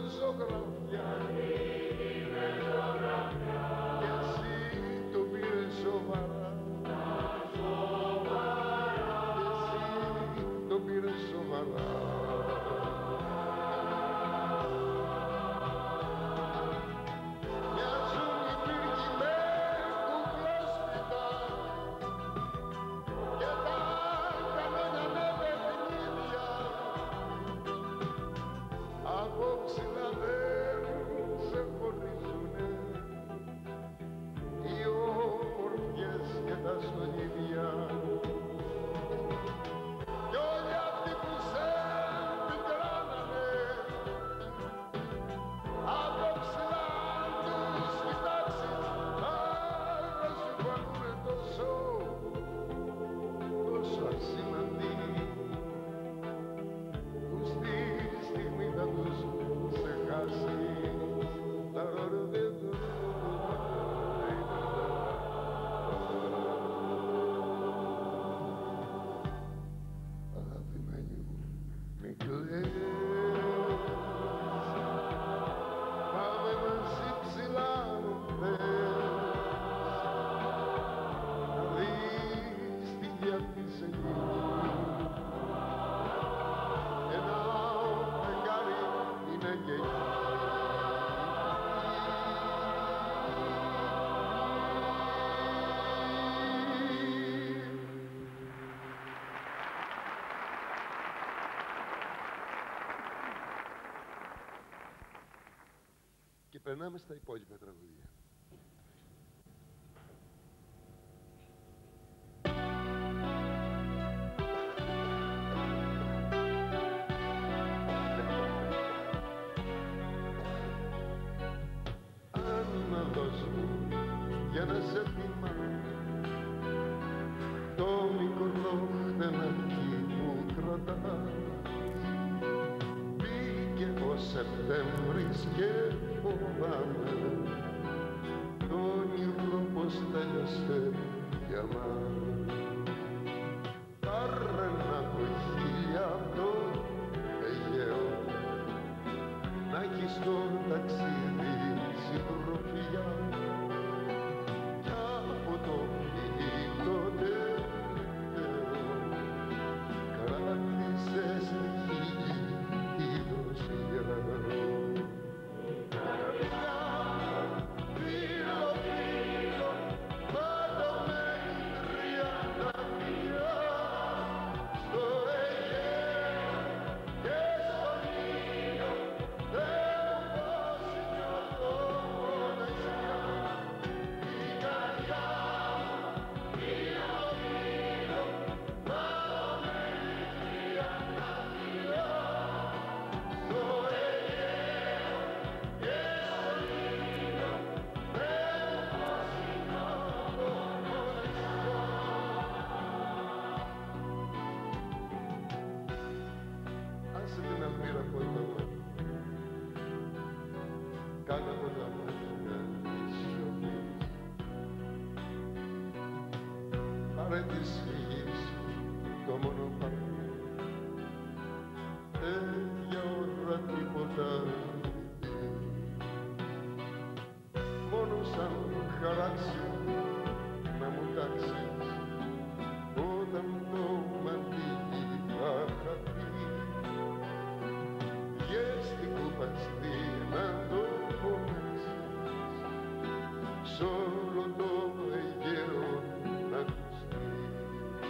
Société Radio-Canada περνάμε στα υπόλοιπα τραγούδια. Solo todo el hierro a tus pies.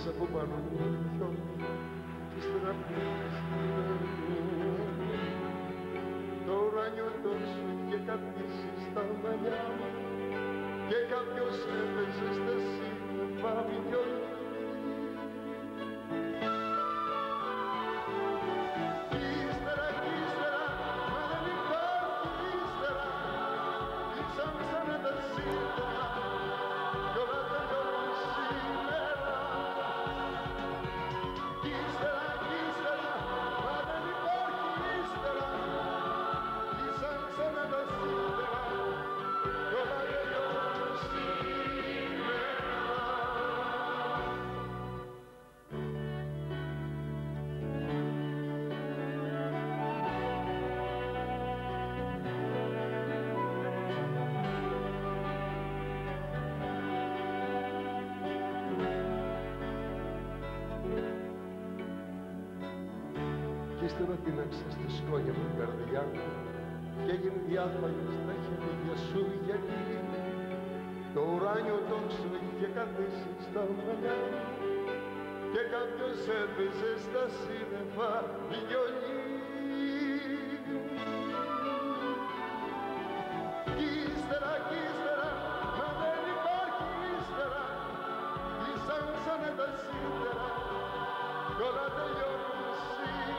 Της από πάνω νύχιον της τραπής νερού. Τώρα νιώντω σου και καθίσεις στα μαλλιά μου και κάποιος έπαιζε στα σύννεφα βιολί. Και έγινε διάφανη στα χέρια σου γιατί το ουράνιο τόξο είχε καθίσει στα μαλλιά και κάποιος έπαιζε στα σύννεφα βιολί. Ύστερα κι ύστερα, μα δεν υπάρχει ύστερα, ήσαν σαν τα σίδερα κι όλα τελειώνουν σήμερα.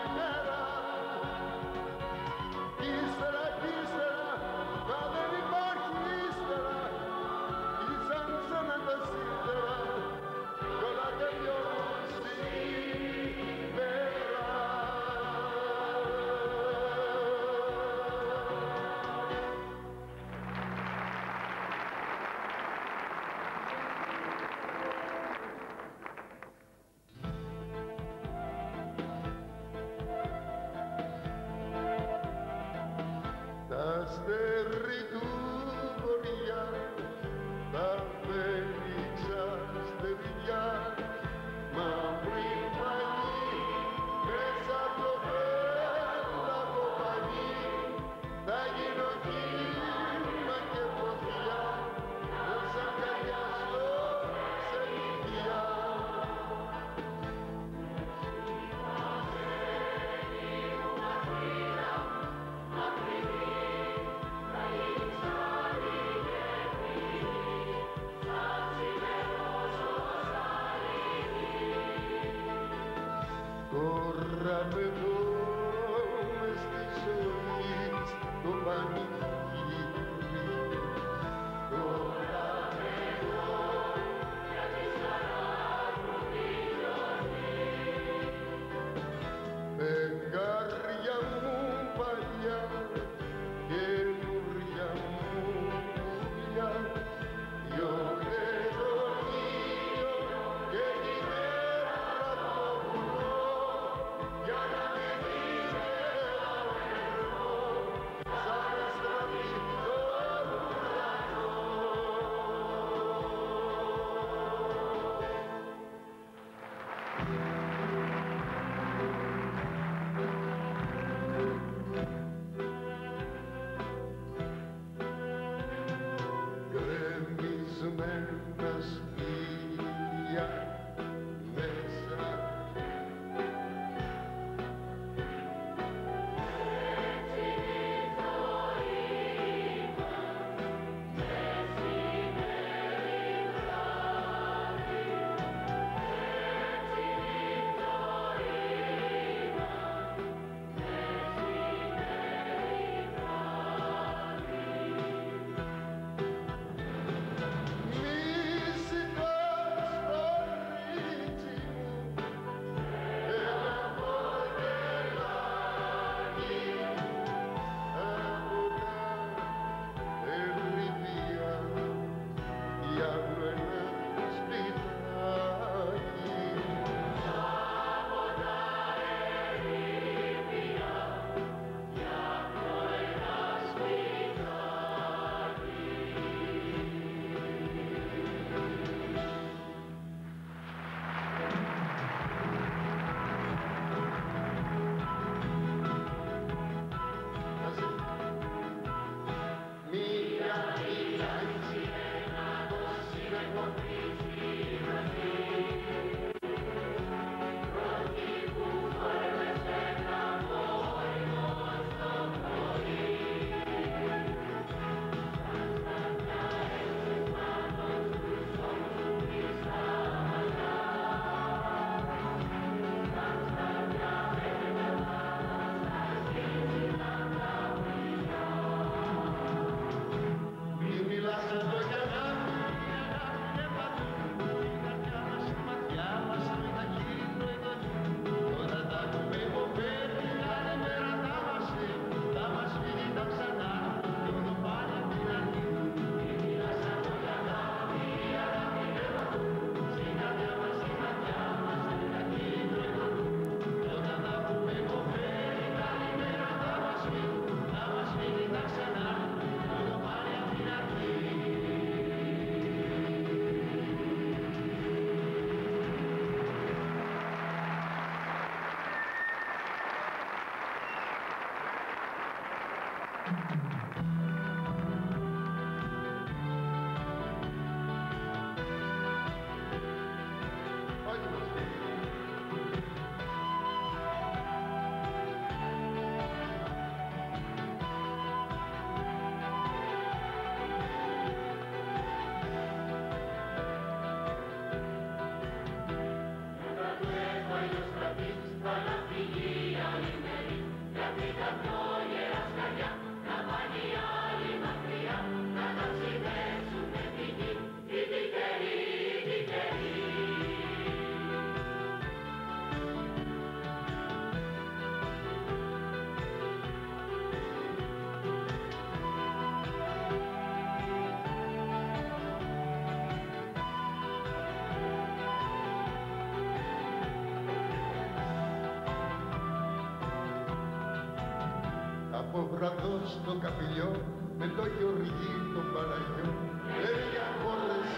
βραδό στο καπηλιό με το Γεωργί τον Παναγιό. Τέτοια χώρες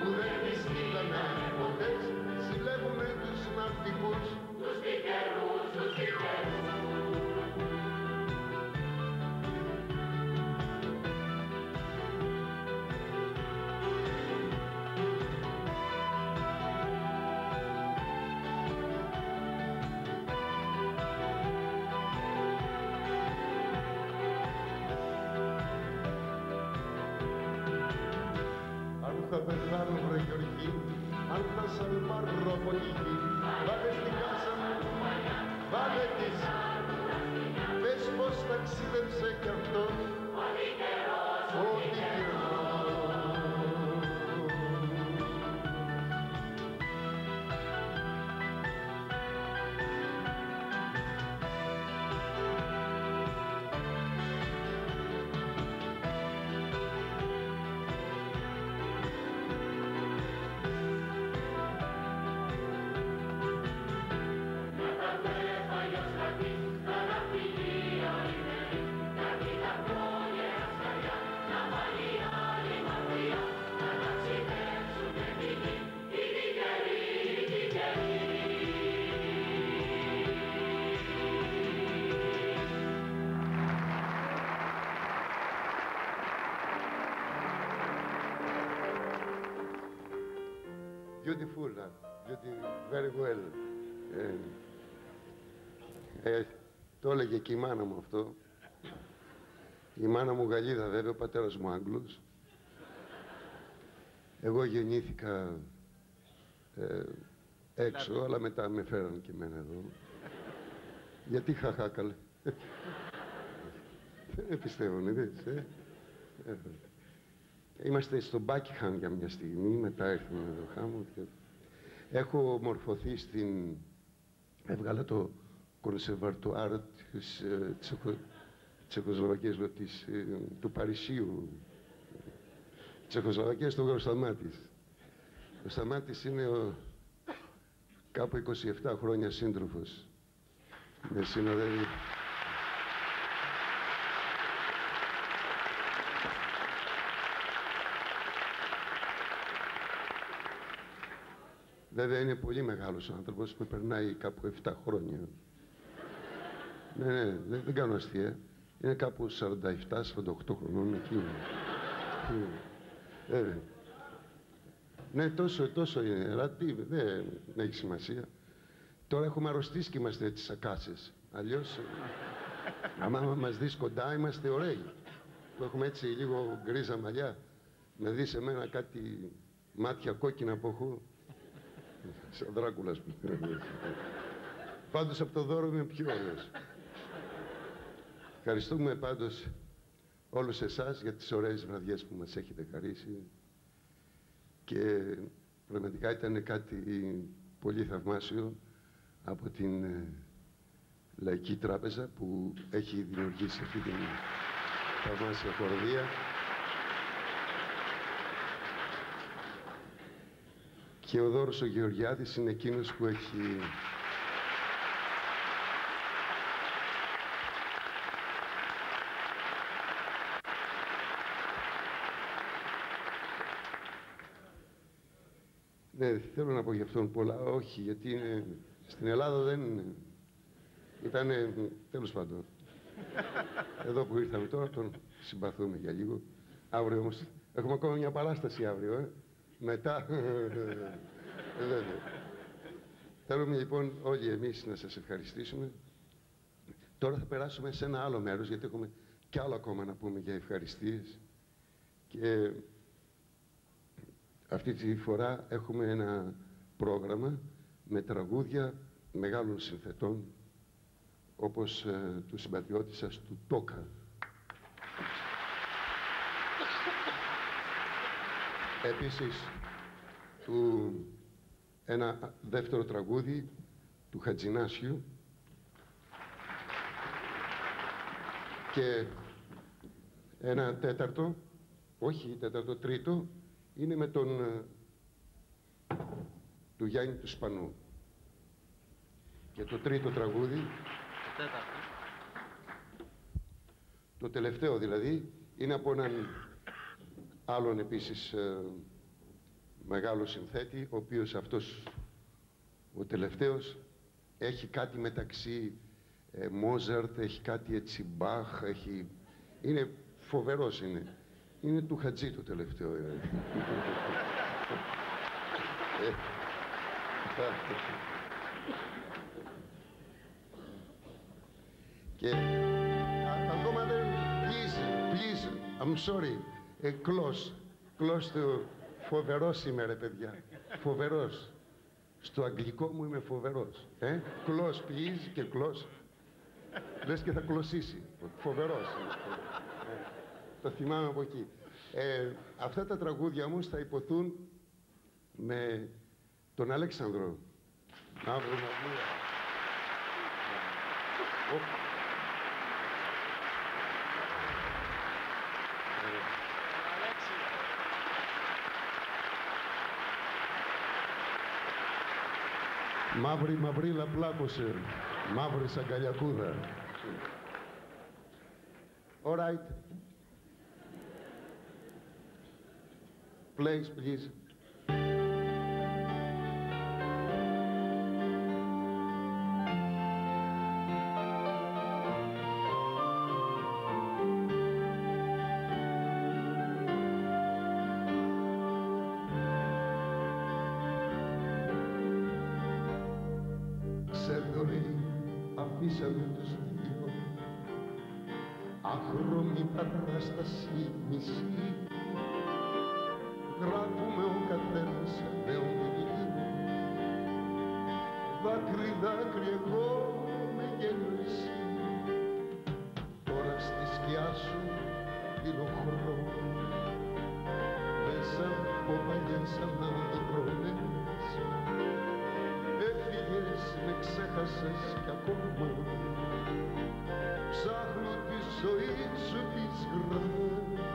που δεν τις είδαμε ποτέ, συλλέγουμε τους ναυτικούς, τους τυχερούς, τους τυχερούς. Θα πεθάνω βρε Γεωργή, αν θα σαν πάρω από τη γη. Βάλε την κάσα μου, βάλε της, πες πως ταξίδεψε κι αυτός, ό,τι καιρός, ό,τι beautiful, beautiful, very well. Ε, ε, το έλεγε και η μάνα μου αυτό. Η μάνα μου Γαλλίδα βέβαια, ο πατέρας μου Άγγλος. Εγώ γεννήθηκα ε, έξω, αλλά μετά με φέραν και εμένα εδώ. Γιατί χαχάκαλε. Δεν πιστεύω, ναι, δες, ε. Ε. Είμαστε στο Μπάκιχαμ για μια στιγμή, μετά έρθουμε εδώ χάμω. Και... έχω μορφωθεί στην... έβγαλα το κονσερβατουάρ της ε, Τσεχο... Τσεχοσλοβακίας, της, ε, του Παρισίου. Τσεχοσλοβακίας, το έγραψε ο Σταμάτης. Ο Σταμάτης είναι ο... κάπου είκοσι επτά χρόνια σύντροφος. Με συνοδεύει... Βέβαια είναι πολύ μεγάλος άνθρωπος που περνάει κάπου επτά χρόνια. Ναι, ναι, δεν, δεν κάνω αστεία. Είναι κάπου σαράντα επτά σαράντα οκτώ χρονών εκεί. ε, ναι, τόσο, τόσο είναι. Αλλά τι, δεν έχει σημασία. Τώρα έχουμε αρρωστήσει και είμαστε έτσι σακάτσες. Αλλιώς, άμα μας δεις κοντά, είμαστε ωραίοι. Που έχουμε έτσι λίγο γκρίζα μαλλιά. Να δεις εμένα κάτι μάτια κόκκινα που έχω. Σαν Δράκουλας που θέλει. Πάντως από το Δώρο είμαι πιο ωραίος. Ευχαριστούμε πάντως όλους εσάς για τις ωραίες βραδιές που μας έχετε χαρίσει. Και πραγματικά ήταν κάτι πολύ θαυμάσιο από την Λαϊκή Τράπεζα που έχει δημιουργήσει αυτή την θαυμάσια χοροδία. Και ο Δώρος ο Γεωργιάδης είναι εκείνος που έχει... Ναι, θέλω να πω γι' αυτόν πολλά, όχι, γιατί είναι... στην Ελλάδα δεν είναι... ήτανε, τέλος πάντων. Εδώ που ήρθαμε τώρα, τον συμπαθούμε για λίγο. Αύριο όμως, έχουμε ακόμα μια παράσταση αύριο, ε. Μετά, θέλουμε λοιπόν όλοι εμείς να σας ευχαριστήσουμε. Τώρα θα περάσουμε σε ένα άλλο μέρος, γιατί έχουμε κι άλλο ακόμα να πούμε για ευχαριστίες. Και αυτή τη φορά έχουμε ένα πρόγραμμα με τραγούδια μεγάλων συνθετών, όπως ε, του συμπατριώτη σας, του Τόκα. Επίσης, του, ένα δεύτερο τραγούδι του Χατζηνάσιου και ένα τέταρτο, όχι τέταρτο, τρίτο, είναι με τον του Γιάννη του Σπανού. Και το τρίτο τραγούδι, το τέταρτο, Το τελευταίο δηλαδή είναι από έναν άλλον επίσης ε, μεγάλο συνθέτη, ο οποίος αυτός ο τελευταίος έχει κάτι μεταξύ ε, Μόζαρτ, έχει κάτι έτσι Μπαχ, έχει... είναι φοβερός είναι. Είναι του Χατζή το τελευταίο. Ε. ε, θα... Και ακόμα δεν... Please, please, I'm sorry. Ε, Κλώσ. Κλώσ του... Φοβερός είμαι ρε παιδιά. Φοβερός. Στο αγγλικό μου είμαι φοβερός. Ε, Κλώσ, please και κλώσ. Λες και θα κλωσίσει. Φοβερός. Ε, το θυμάμαι από εκεί. Ε, αυτά τα τραγούδια μου θα υποθούν με τον Αλέξανδρο. Μαύρο Μαυρία. Μαύρη μαυρίλα πλάκωσε, μαύρη σαν καλιακούδα. All right. Please, please. Αφήσαμε τους δύο άχρωμη παράσταση μισή. Γράφουμε ο καθένας σαν νέο βιβλίο. Δάκρυ δάκρυ εγώ με γέλιο εσύ. Τώρα στη σκιά σου δίνω χρόνο. Μέσα από παλιά σαν ανδρώνες. Έφυγες, με ξέχασες κι ακόμα ψάχνω τη ζωή σου τις γραμμές.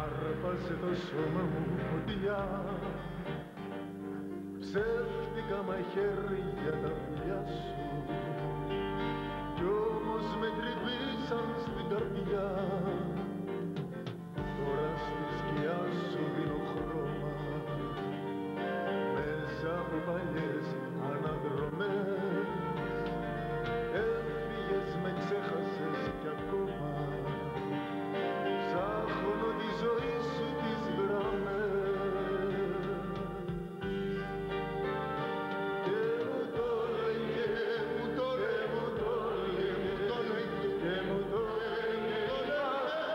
Άρπασε το σώμα μου φωτιά, ψεύτικα μαχαίρια τα πουλιά σου, κι όμως με κρυβήσαν στην καρδιά. Τώρα στη σκιά σου δίνω χρώμα, μέσα από παλιές αναδρομές. Έφυγες, με ξέχασες κι ακόμα ψάχνω τη ζωή σου τις γραμμές. Και μου το λέγε, μου το λέγε, μου το λέγε, μου το λέγε, μου το λέγε,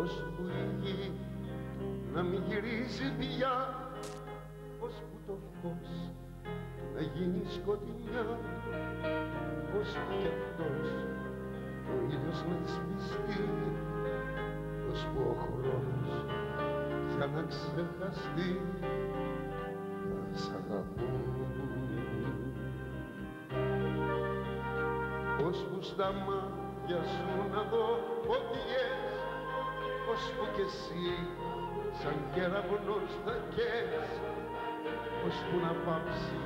ώσπου η γη να μην γυρίζει πια, ώσπου το φως να γίνει σκοτεινιά, ώσπου κι αυτός ο ήλιος να σβηστεί, ώσπου ο χρόνος για να ξεχαστεί. Θα σ' αγαπώ ώσπου στα μάτια σου να δω φωτιές, ώσπου κι εσύ σαν κεραυνός θα καις, ώσπου να πάψει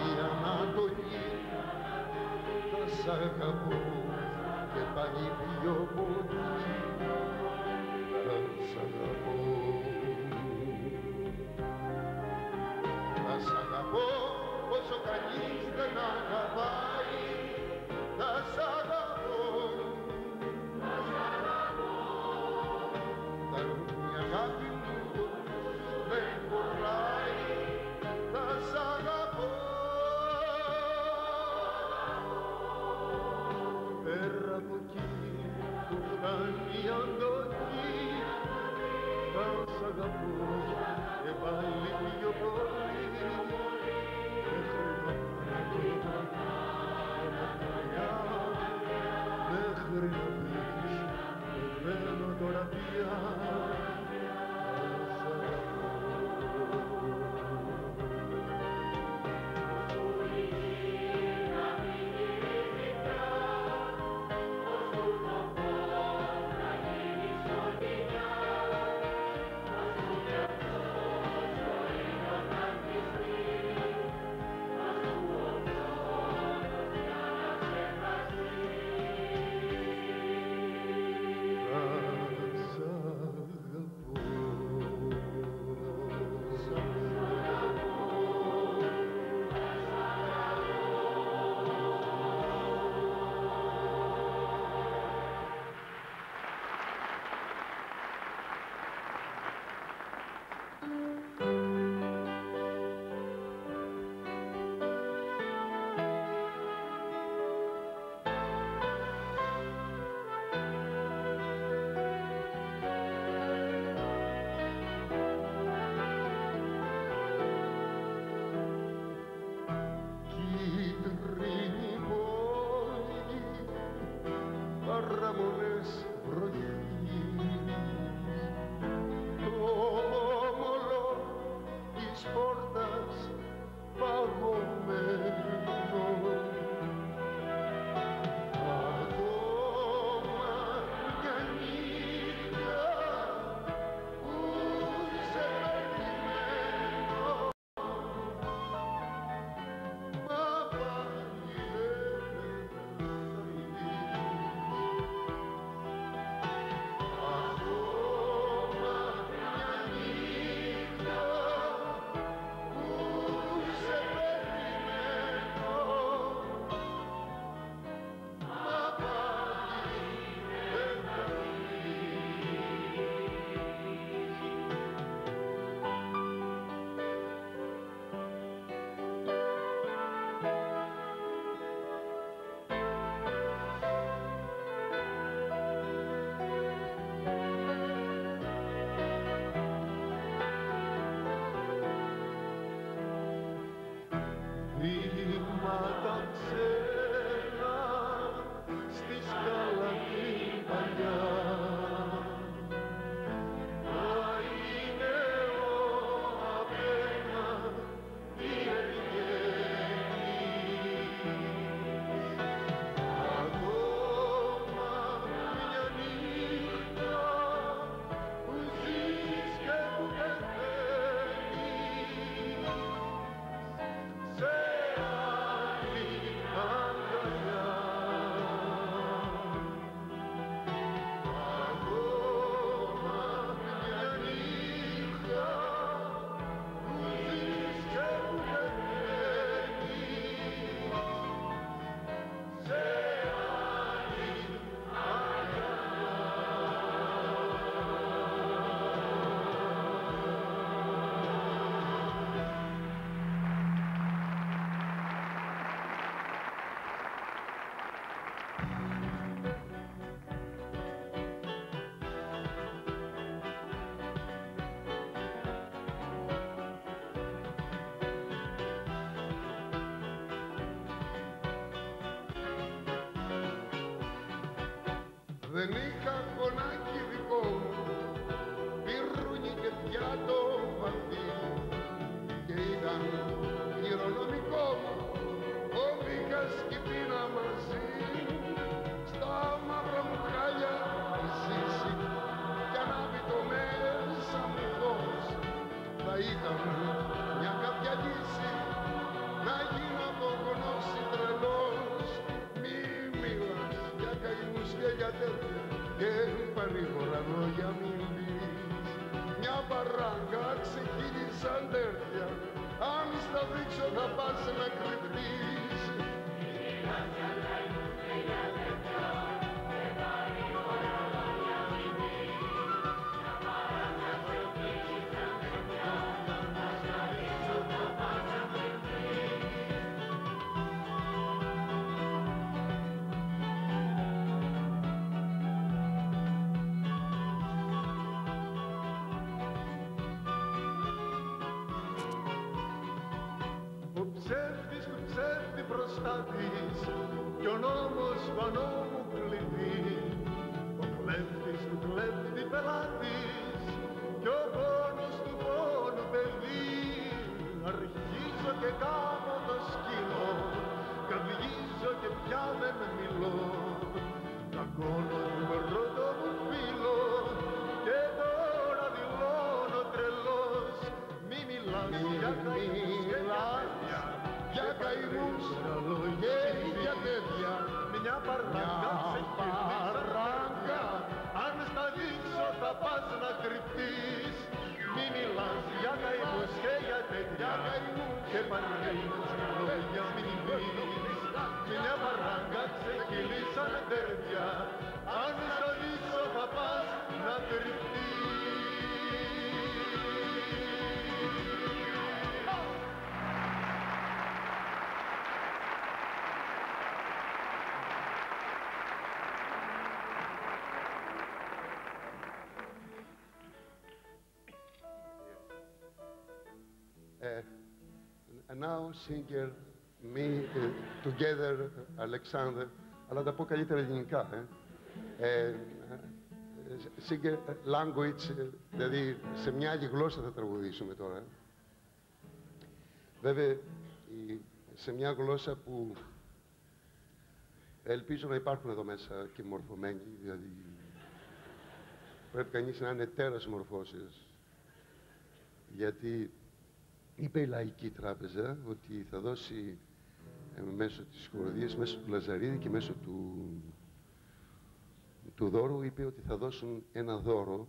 η ανατολή. Θα σ' αγαπώ και πάλι πιο πολύ. Θα σ' αγαπώ, θα σ' αγαπώ όσο κανείς δεν αγαπάει. Θα σ' αγαπώ, θα σ' αγαπώ, θα είναι η αγάπη μου δεν χωράει. Θα σ' αγαπώ, πέρα από εκεί που φτάνει η αντοχή. Θα σ' αγαπώ και πάλι πιο πολύ. Μέχρι να κοιτάω μέχρι να πεις, εμένω τώρα πια, θα σ' αγαπώ. Ώσπου η γη να μην γυρίζει πια, ώσπου το φως να γίνει σκοτεινιά, ώσπου κι αυτός ο ήλιος να σβηστεί, ώσπου ο χρόνος για να ξεχαστεί. Δεν είχα γονάκι δικό μου, πύρουνι και πιάτο βαθύ, και ήταν χειρονομικό μου, κόβηκας κι πίνα μαζί. Στα μαύρα μου χάλια ζήσει κι ανάβει το μέσα μου φως. Θα είχαμε μια κάποια λύση, να γίνω από γονός ή τρελός. Μη μιλάς για καημούς και για τέτοια, και παρήγορα λόγια μην πεις. Μια παράγκα ξεκίνησαν τέτοια, αν στα δείξω θα πας να κρυφτείς. Μη μιλάς για καημούς και για τέτοια, και παρήγορα λόγια μην πεις. Μια παράγκα ξεκίνησαν τέτοια, αν στα δείξω θα πας να κρυφτείς. Της, κι ο νόμος πανώ μου κλειδί, ο κλέφτης του κλέφτη πελάτης κι ο πόνος του πόνου παιδί. Αρχίζω και κάνω το σκύλο, καυγίζω και πια δεν μιλώ, τακώνω με ρωτώ μου φίλο και τώρα δηλώνω τρελός. Μη μιλάς για καημούς και για για καημούς και για τέτοια, μια παράγκα ξεκινήσατε, αν στα δείξω θα πας να κρυφτείς. Μη μιλάς για καημούς και για τέτοια, και παράγκα για μην πεις. Μια παράγκα ξεκινήσατε τέτοια, αν στα δείξω θα πας να κρυφτείς. And now singer, me, uh, together, Alexander, αλλά τα πω καλύτερα ελληνικά, ε. Ε, singer language, δηλαδή σε μια άλλη γλώσσα θα τραγουδήσουμε τώρα. Βέβαια, σε μια γλώσσα που ελπίζω να υπάρχουν εδώ μέσα και μορφωμένοι, δηλαδή πρέπει κανείς να είναι τέρας μορφώσεις, γιατί είπε η Λαϊκή Τράπεζα ότι θα δώσει ε, μέσω της χοροδίας, μέσω του Λαζαρίδη και μέσω του, του Δώρου, είπε ότι θα δώσουν ένα δώρο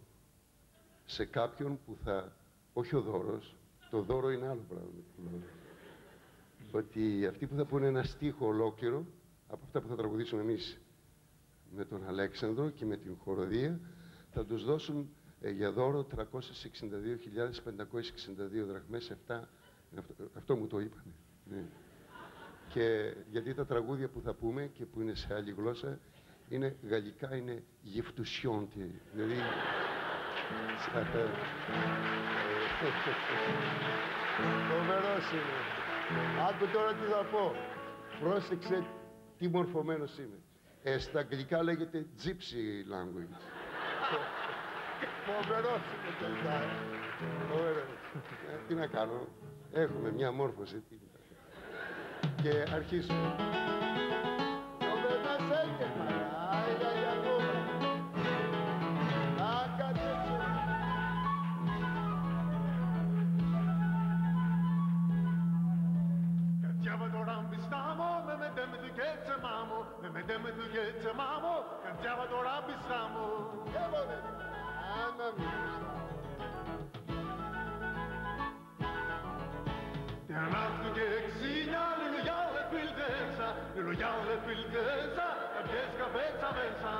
σε κάποιον που θα, όχι ο Δώρος, το δώρο είναι άλλο πράγμα, ότι αυτοί που θα πούνε ένα στίχο ολόκληρο από αυτά που θα τραγουδήσουμε εμείς με τον Αλέξανδρο και με την χοροδία, θα τους δώσουν για δώρο τριακόσιες εξήντα δύο χιλιάδες πεντακόσιες εξήντα δύο δραχμές, επτά, αυτό μου το είπανε. Ναι. Και γιατί τα τραγούδια που θα πούμε και που είναι σε άλλη γλώσσα είναι γαλλικά, είναι γευτουσιόντι, δηλαδή... Φοβερός είναι. Άκου τώρα τι θα πω. Πρόσεξε τι μορφωμένος είμαι. Ε, στα αγγλικά λέγεται gypsy language. Φοβερός είναι τελικά. Τι να κάνω, έχουμε μια μόρφωση. Και αρχίσουμε. Τερνάχτου και εξήνια, λιλουγιάλε φιλτέσα, λιλουγιάλε φιλτέσα, κάποιες καφέτσα μέσα.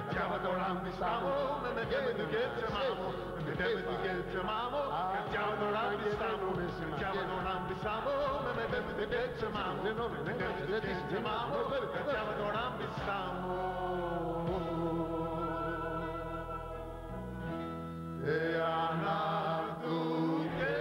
Κατιάβα το ράμπισά μου, με μετέβε του κέτσεμά μου, με μετέβε του κέτσεμά μου, κατιάβα το ράμπισά μου, κατιάβα το ράμπισά μου, με μετέβε του κέτσεμά μου, με μετέβε του κέτσεμά μου, κατιάβα το ράμπισά μου. Εάν αυτού και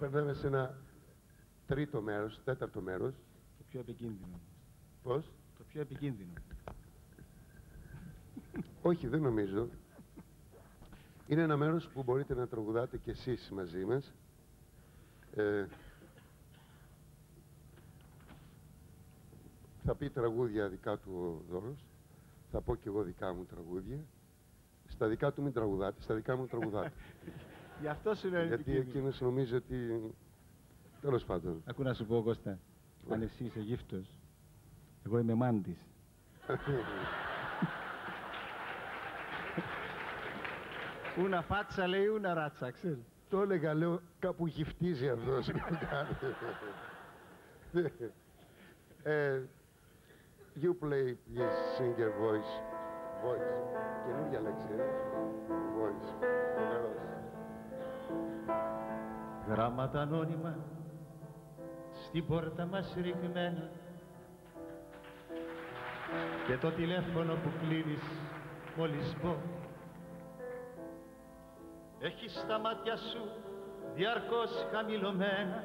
Περνάμε σε ένα τρίτο μέρος, τέταρτο μέρος. Το πιο επικίνδυνο. Πώς? Το πιο επικίνδυνο. Όχι, δεν νομίζω. Είναι ένα μέρος που μπορείτε να τραγουδάτε κι εσείς μαζί μας. Ε, θα πει τραγούδια δικά του ο Δώρος. Θα πω κι εγώ δικά μου τραγούδια. Στα δικά του μην τραγουδάτε, στα δικά μου τραγουδάτε. Γι' αυτό σου λέω. Γιατί εκείνος νομίζει ότι. Τέλος πάντων. Ακού να σου πω, Κώστα, yeah. αν εσύ είσαι γύφτος, εγώ είμαι μάντης. Ούνα φάτσα λέει, ούνα ράτσα, ξέρεις. Το έλεγα, λέω, κάπου γυφτίζει αυτός. uh, you play, please, sing your voice. Voice. Καινούργια λέξη, ε. Voice. Γράμματα ανώνυμα, στην πόρτα μας ρηγμένα και το τηλέφωνο που κλείνεις μόλις πω. Έχεις τα μάτια σου διαρκώς χαμηλωμένα,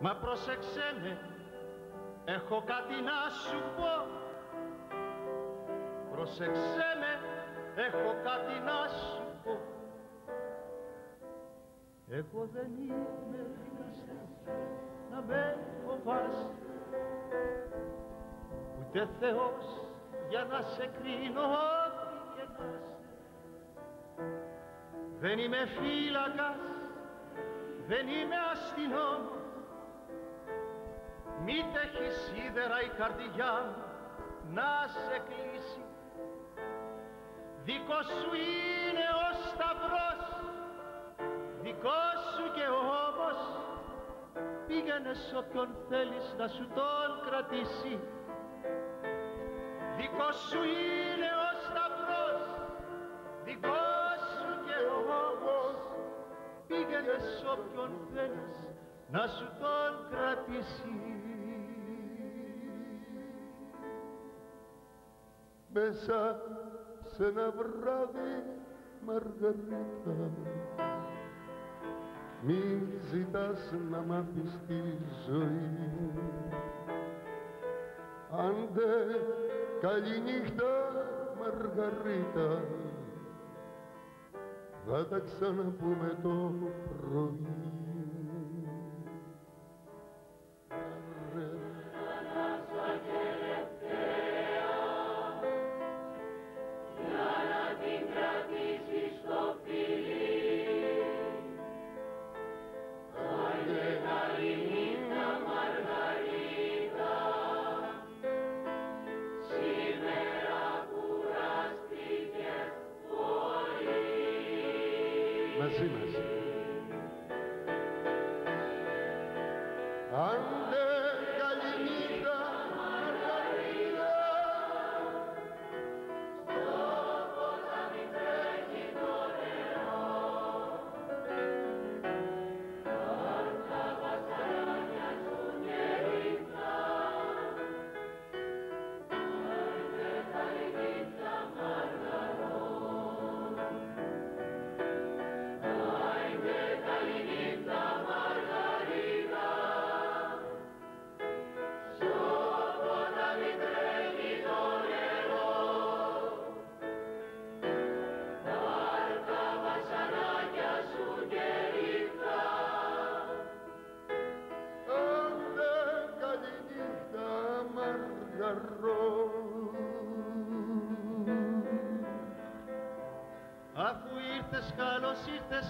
μα πρόσεξέ με, έχω κάτι να σου πω. Πρόσεξέ με, έχω κάτι να σου πω. Εγώ δεν είμαι δικαστής, να με φοβάσαι, ούτε Θεός για να σε κρίνω ό,τι και να σε. Δεν είμαι φύλακας, δεν είμαι αστυνόμος, μη τέχει σίδερα η καρδιά να σε κλείσει. Δικό σου είναι ο σταυρός, δικό σου και όμως πήγαινε σ' όποιον θέλεις να σου τον κρατήσει. Δικό σου είναι ο σταυρός, δικό σου και όμως πήγαινε σ' όποιον θέλεις να σου τον κρατήσει. Μέσα σε ένα βράδυ, Μαργαρίτα, μη ζητάς να μάθεις τη ζωή. Άντε, καληνύχτα, Μαργαρίτα, θα τα ξαναπούμε το πρωί.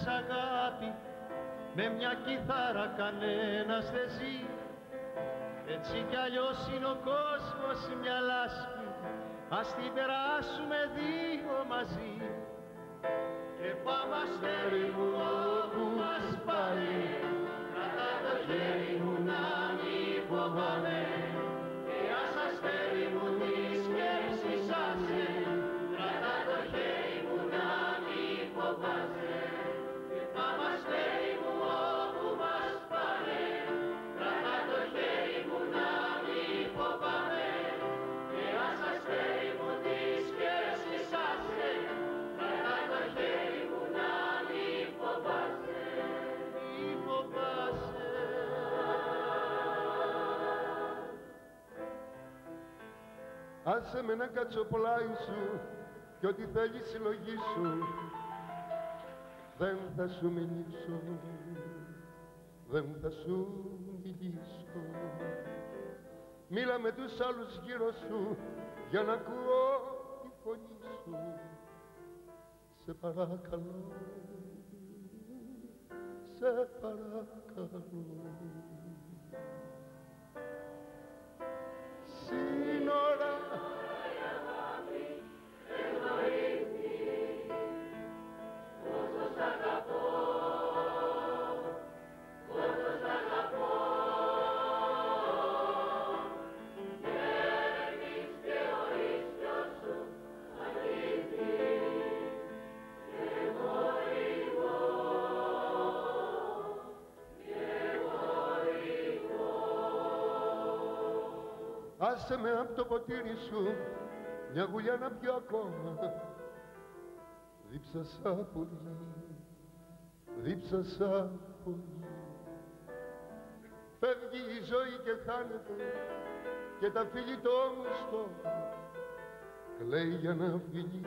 Αγάπη, με μια κιθάρα κανένας δεν ζει, έτσι κι αλλιώς είναι ο κόσμος μια λάσπη, ας την περάσουμε δύο μαζί. Και πάμε αστέρι μου όπου μας πάει, κατά το χέρι μου να μη φοβάμαι, και ας αστέρι μου τη σκέψη σάσε, κατά το χέρι μου να μη φοβάσαι. Άσε με να κάτσω πλάι σου κι ό,τι θέλει συλλογή σου, δεν θα σου μιλήσω, δεν θα σου μιλήσω. Μίλα με τους άλλους γύρω σου για να ακούω τη χωνί σου, σε παρακαλώ, σε παρακαλώ. Σύνορα, η αγάπη δεν γνωρίζει πόσο σ' αγαπώ, πόσο σ' αγαπώ. Παίρνεις και ορείς κι όσο αγγίζει, και χορηγώ, και χορηγώ. Άσε με απ' το ποτήρι σου μια γουλιά να πιω ακόμα. Δίψα σαν πολύ, δίψα σαν πολύ. Φεύγει η ζωή και χάνεται και τα φίλη το όμουστο κλαίει για να φύγει,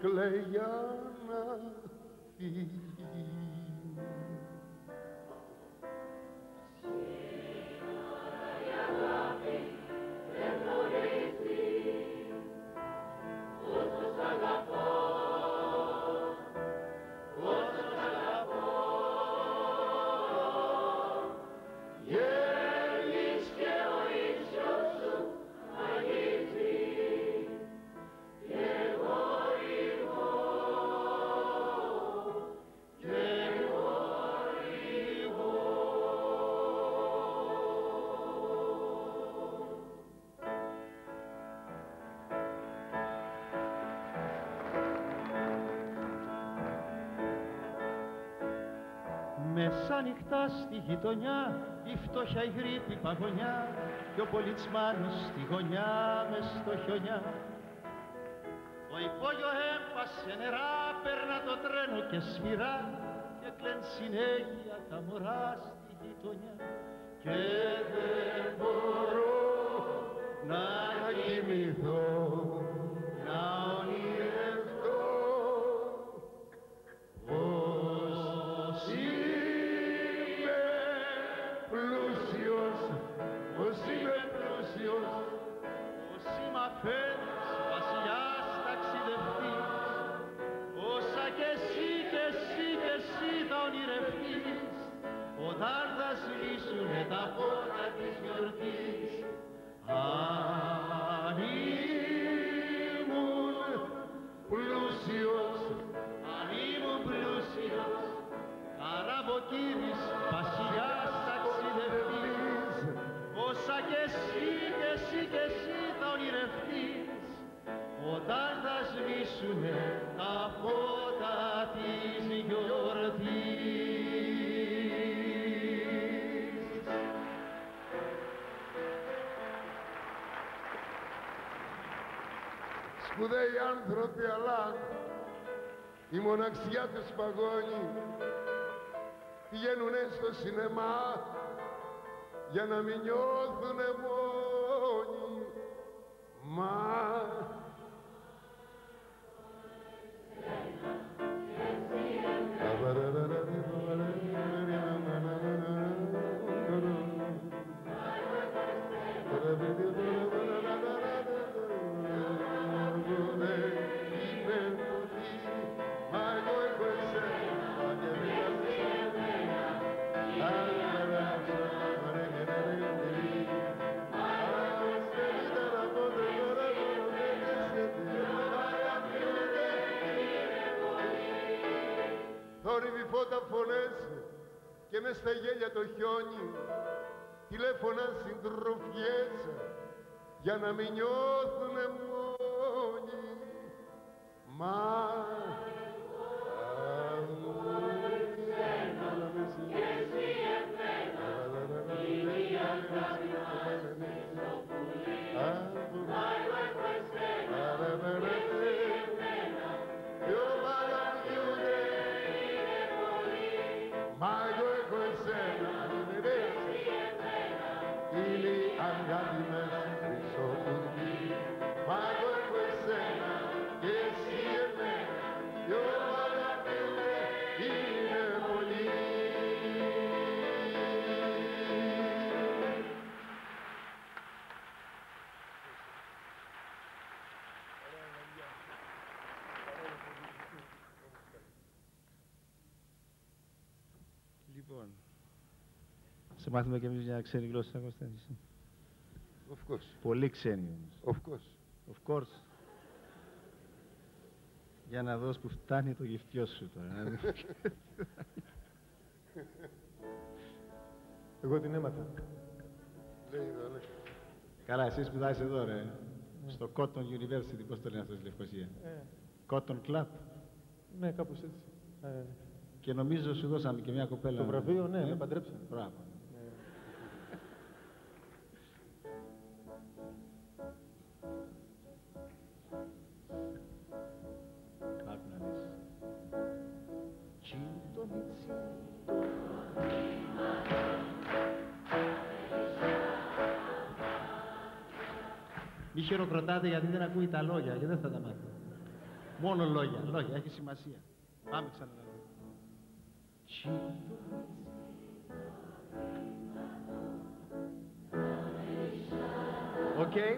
κλαίει για να φύγει. Μεσάνυχτα στη γειτονιά, η φτώχεια η γρήπη παγωνιά και ο πολιτσμάνος στη γωνιά μες στο χιονιά. Το υπόγειο έμπασε νερά, περνά το τρένο και σφυρά και κλαίν συνέχεια τα μωρά στη γειτονιά. Και δεν μπορώ να κοιμηθώ, να ονειρευτώ. Φέρνεις βασιλιάς ταξιδευτής, όσα κι εσύ κι εσύ κι εσύ θα ονειρευτείς, όταν θα σβήσουνε τα φώτα της γιορτής. Αν ήμουν πλούσιος, αν ήμουν πλούσιος, καραβοκύρης βασιλιάς ταξιδευτής, όσα κι εσύ κι εσύ κι εσύ θα ονειρευτείς, όταν θα σβήσουνε τα φώτα της γιορτής. Σπουδαίοι άνθρωποι, αλλά η μοναξιά τους παγώνει, πηγαίνουνε στο σινεμά για να μην νιώθουνε μόνοι. Μα φώτα φωνές και μες στα γέλια το χιόνι τηλέφωνα συντροφιές για να μην νιώθουνε μόνοι. Μα Μάγο εσένα και εσύ εμένα. σε μάθουμε κι εμείς μια ξένη γλώσσα στην Κωνσταντινή. Of course. Πολύ ξένη όμως. Of course. Of course. Για να δω που φτάνει το γευτιό σου τώρα. Εγώ την έμαθα. Καλά, εσύ σπουδάζεις εδώ, ρε. Στο Cotton University, πώς το λένε αυτό στη Λευκοσία. Cotton Club. Ναι, κάπως έτσι. Και νομίζω σου δώσαμε και μια κοπέλα. Το βραβείο, ναι, με παντρέψανε. Μπράβο. Μη χειροκροτάτε γιατί δεν ακούει τα λόγια και δεν θα τα μάθει. Μόνο λόγια, λόγια, έχει σημασία. Πάμε ξανά. Οκ. Okay.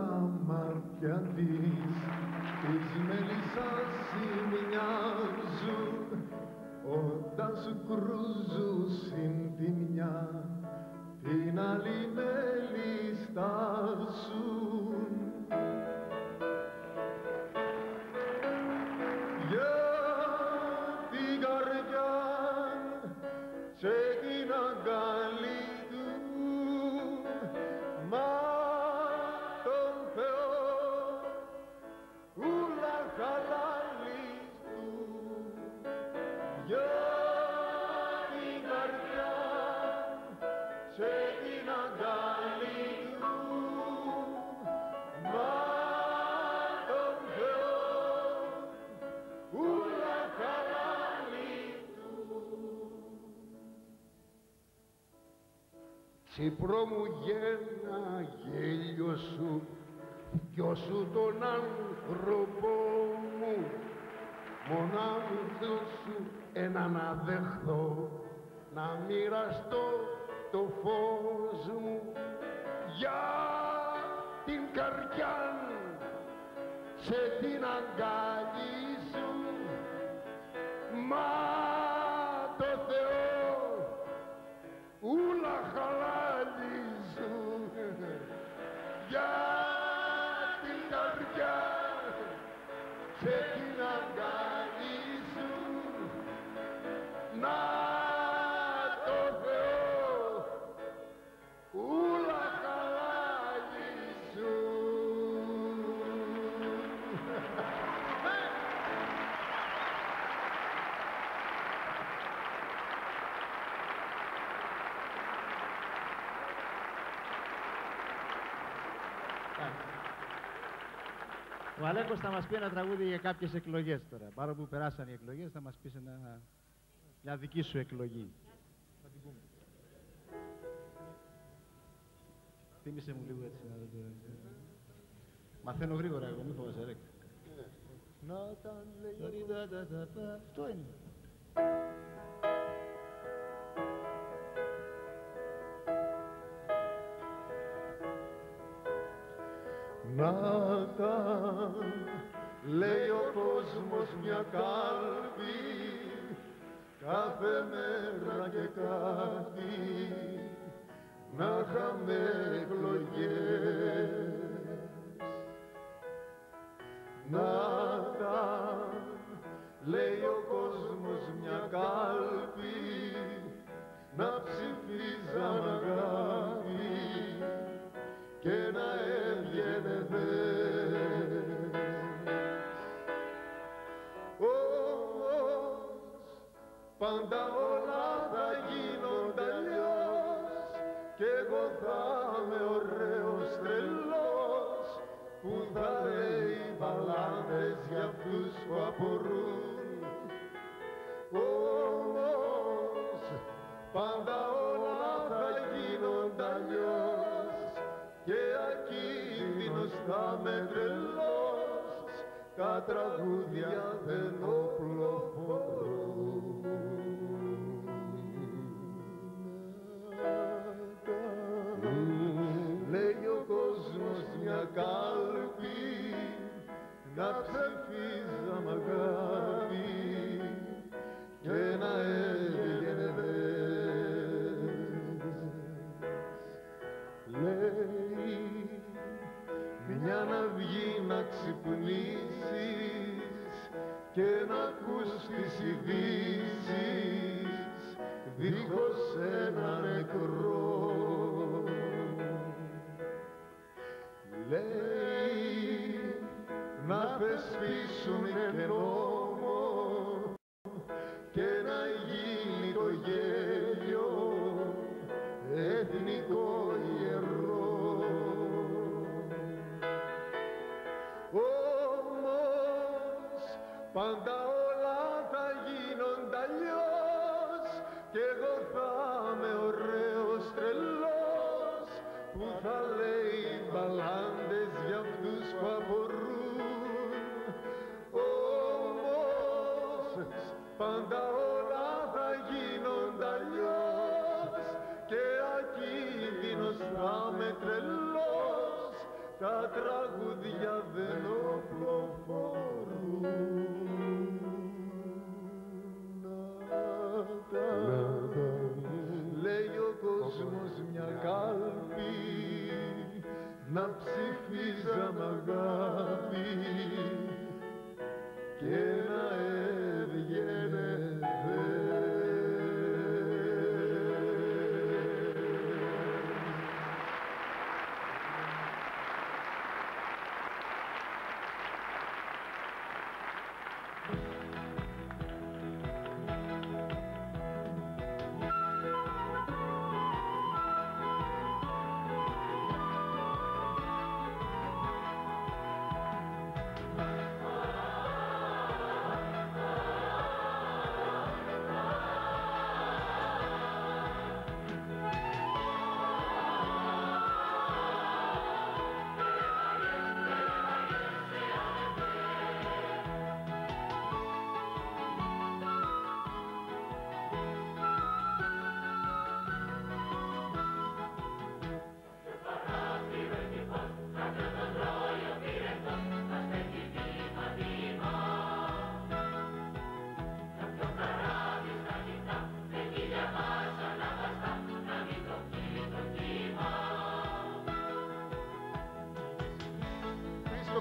Τα μάτια της, της μέλισσας σημειάζουν όταν σου κρούζουν συν τη μια, την άλλη μελιστάζουν. Για την καρδιά και την αγκαλή του, Τσίπρο μου γένα γέλιο σου, γιο σου τον άνθρωπο μου, μονάχο σου έναν να δεχθώ, να μοιραστώ το φως μου. Για την καρδιά σε την αγκαλιά σου, μα το Θεό ούλα χαλά. Για την καρδιά και την αγκαλιά σου, να το Θεό ούλα χαλάλι σου. Ο Αλέκος θα μας πει ένα τραγούδι για κάποιες εκλογές τώρα. Παρόλο που περάσαν οι εκλογές, θα μας πει ένα... μια δική σου εκλογή. Θα την πούμε. Θύμισε μου λίγο έτσι να το... Μαθαίνω γρήγορα εγώ, μη φοβάσαι, Αλέκ. Αυτό είναι. Να τα λέει ο κόσμος μια κάλπη, κάθε μέρα και κάτι, να είχαμε εκλογές. Να τα λέει ο κόσμος μια κάλπη, να ψηφίζαμε αγάπη και να είχαμε τρελός, τα τραγούδια δεν οπλοφορούν. Λέει ο κόσμος μια κάλπη να ψεφίζει αμαγάπη και να έβγαινε δες. Λέει μια ναυγή να ξυπνήσεις και να ακούς τις ειδήσεις δίχως ένα νεκρό. Λέει να πεσπίσουνε νόμο και να γίνει το γέλιο εθνικό ιερό. Όμως πάντα όλα θα γίνονται αλλιώς και εγώ θα είμαι ωραίος τρελός που θα λέει μπαλάντες για αυτούς που απορούν. Όμως πάντα όλα θα γίνονται αλλιώς και ακίνδυνος θα είμαι τρελός, τα τραγούδια δεν οπλοφορούν. Λέει ο κόσμος μια κάλπη να ψηφίζαμε αγάπη και να έβγαινε δες.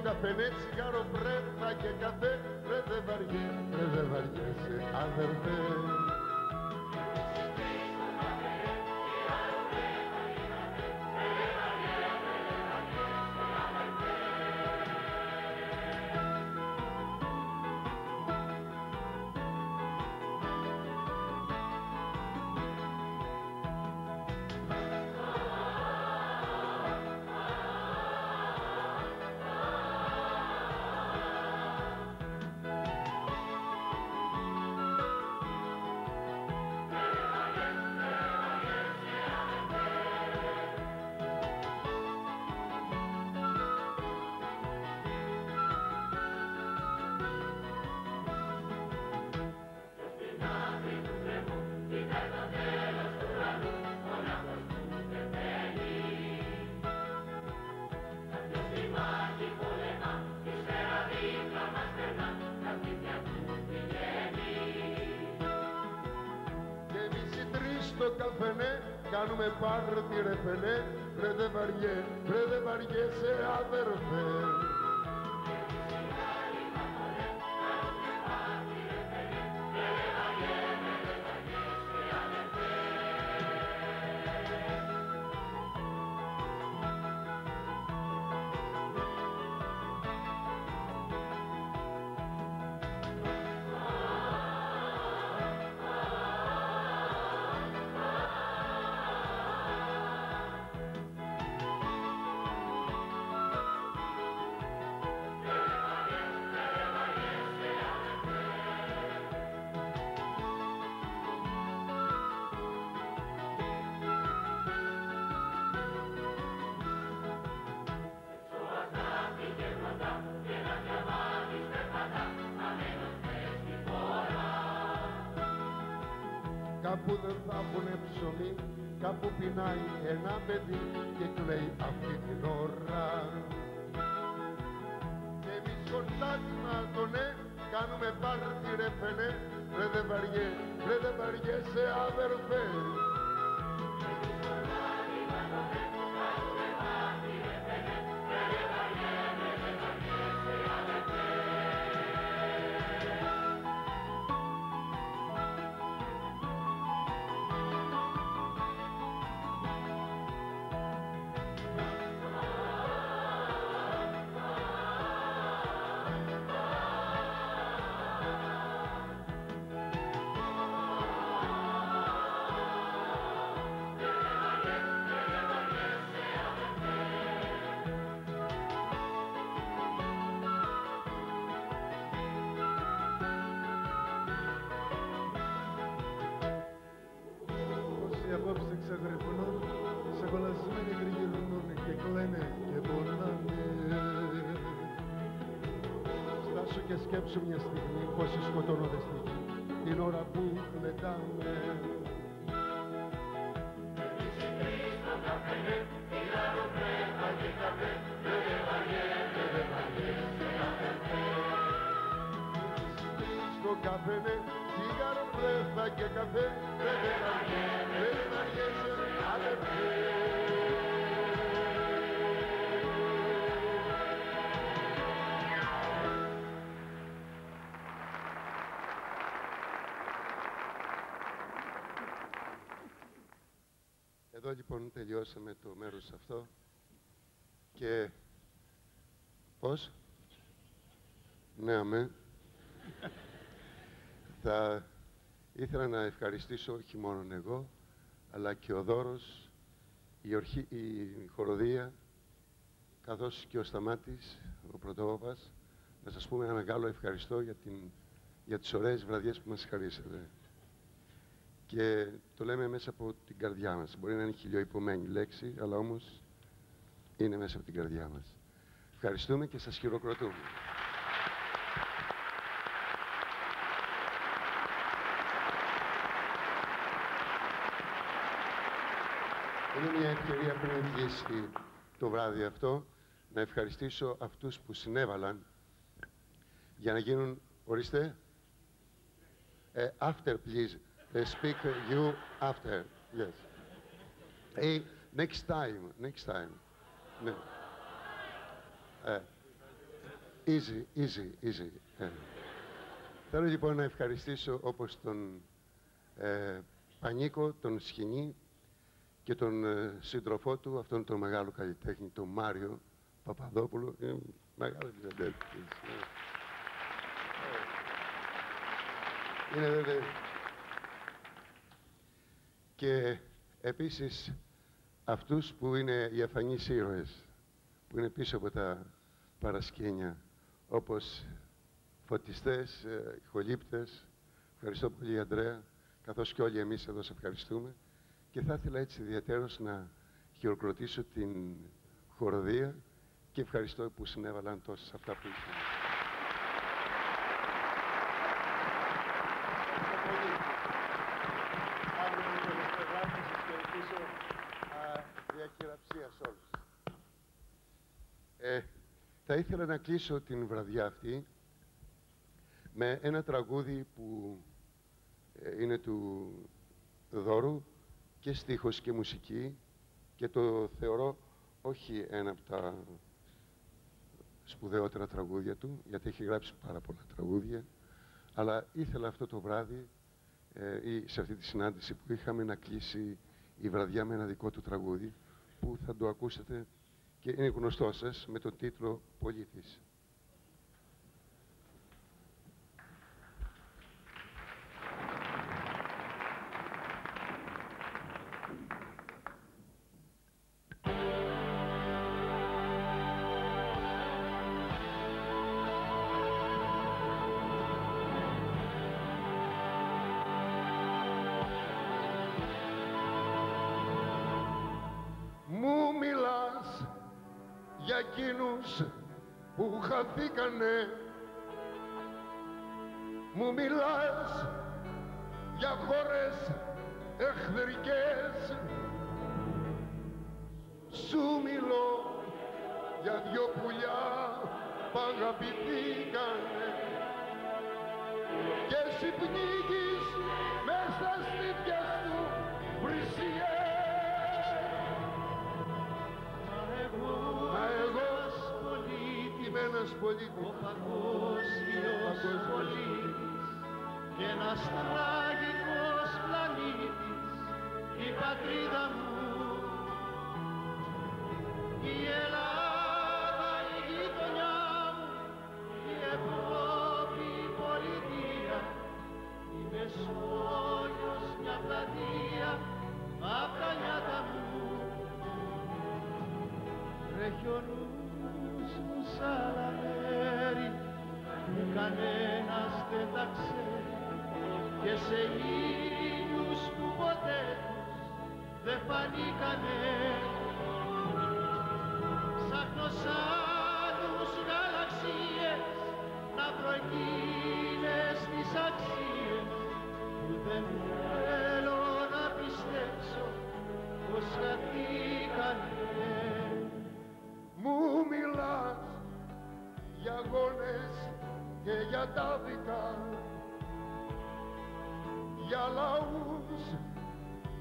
Καφενέ, τσιγάρο, πρέφα και καφέ, ρε δε βαριέσαι, ρε δε βαριέσαι αδερφέ. Κάνουμε πάρτι ρε φελέ, ρε δε βαριέ, ρε δε βαριέσαι αδερφέ. Μουσική. Κάπου δεν θα έχουνε ψωμί, κάπου πεινάει ένα παιδί και κλαίει αυτή την ώρα. Και εμείς κοντάξμα τον ε, κάνουμε πάρτι ρε φαινέ, ρε δεν βαριέ, ρε δεν βαριέσαι αδερφέ. Απόψε ξεγρυπνούν, σε κολλασμένοι γρηγυρνούν και κλαίνε και πονάνε. Στάσου και σκέψου μια στιγμή πόσοι σκοτώνονται στη γη την ώρα που κλετάμε. Στο καφενέ, τσιγάρο πρέφα και καφέ, δεν βαριέσαι. Εδώ λοιπόν τελειώσαμε το μέρος αυτό και πώς; Ναι, αμέ. Θα ήθελα να ευχαριστήσω όχι μόνο εγώ, αλλά και ο Δώρος, η, ορχή, η χοροδία, καθώς και ο Σταμάτης, ο Πρωτόποπας, να σας πούμε ένα μεγάλο ευχαριστώ για, την, για τις ωραίες βραδιές που μας χαρίσατε. Και το λέμε μέσα από την καρδιά μας. Μπορεί να είναι χιλιοϊπωμένη λέξη, αλλά όμως είναι μέσα από την καρδιά μας. Ευχαριστούμε και σας χειροκροτούμε. Είναι μια ευκαιρία πριν κλείσει το βράδυ αυτό να ευχαριστήσω αυτούς που συνέβαλαν για να γίνουν, ορίστε, ε, after please, ε, speak you after, yes. Hey, next time, next time, ναι. ε, easy, easy, easy. Ε. Θέλω λοιπόν να ευχαριστήσω όπως τον ε, Πανίκο, τον Σχοινή, και τον σύντροφό του, αυτόν τον μεγάλο καλλιτέχνη, τον Μάριο Παπαδόπουλο. Είναι μεγάλο καλλιτέχνη. Είναι βέβαια. Και επίσης αυτούς που είναι οι αφανείς ήρωες, που είναι πίσω από τα παρασκήνια, όπως φωτιστές, χολύπτες. Ευχαριστώ πολύ, Αντρέα, καθώς και όλοι εμείς εδώ σε ευχαριστούμε. Και θα ήθελα έτσι ιδιαίτερως να χειροκροτήσω την χοροδία και ευχαριστώ που συνέβαλαν τόσο σε αυτά που ήθελα. Αύριο με τον Αντρέα θα σας χαιρετήσω διακυραψίας όλους. Ε, θα ήθελα να κλείσω την βραδιά αυτή με ένα τραγούδι που ε, είναι του Δώρου, και στίχος και μουσική, και το θεωρώ όχι ένα από τα σπουδαιότερα τραγούδια του, γιατί έχει γράψει πάρα πολλά τραγούδια, αλλά ήθελα αυτό το βράδυ ε, ή σε αυτή τη συνάντηση που είχαμε να κλείσει η βραδιά με ένα δικό του τραγούδι που θα το ακούσετε και είναι γνωστό σας με τον τίτλο «Πολίτης». Για εκείνους που χαθήκανε, μου μιλάς για χώρες εχθρικές. Σου μιλώ για δυο πουλιά που αγαπηθήκανε και εσύ πνίγεις μέσα στη πιαστού βρυσιές. Μα εγώ είμαι ένας πολίτης, ο παγκόσμιος πολίτης και ένας τραγικός πλανήτης, η πατρίδα μου, η Ελλάδα, η γειτονιά μου, η Ευρώπη, η πολιτεία, η Μεσόγειος, μια πλατεία απ' τα νιάτα μου. Βρέχει ο νους μου σ' άλλα μέρη που κανένας δεν τα ξέρει και σε ήλιους που ποτέ τους δεν φανήκανε. Ψάχνω σαν τους γαλαξίες να βρω εκείνες τις αξίες που δεν θέλω να πιστέψω πως χαθήκανε. Μου μιλάς για αγώνες και για τα δικά, για λαούς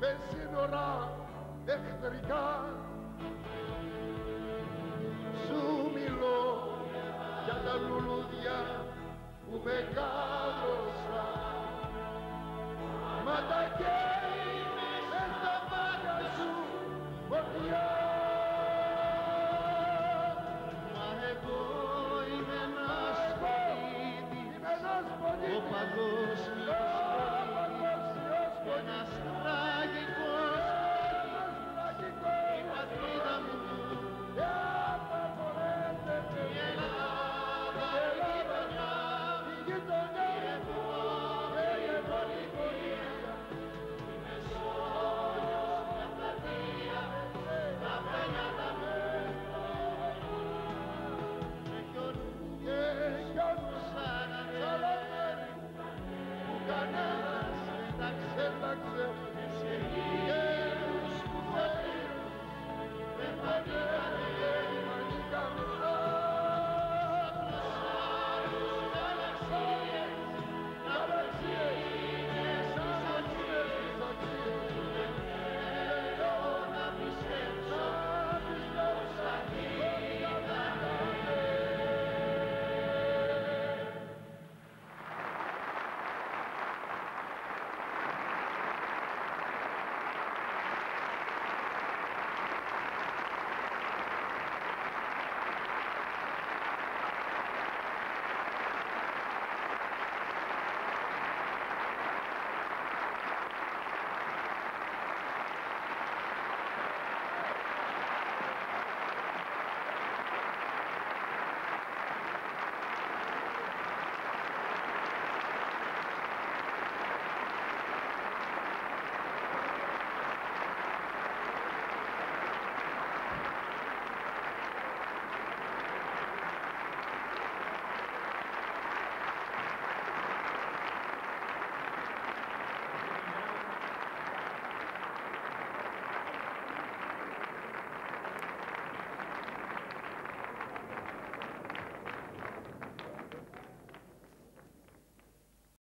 με σύνορα εχθρικά. Σου μιλώ για τα λουλούδια που μεγάλωσαν, μα τα κέρδη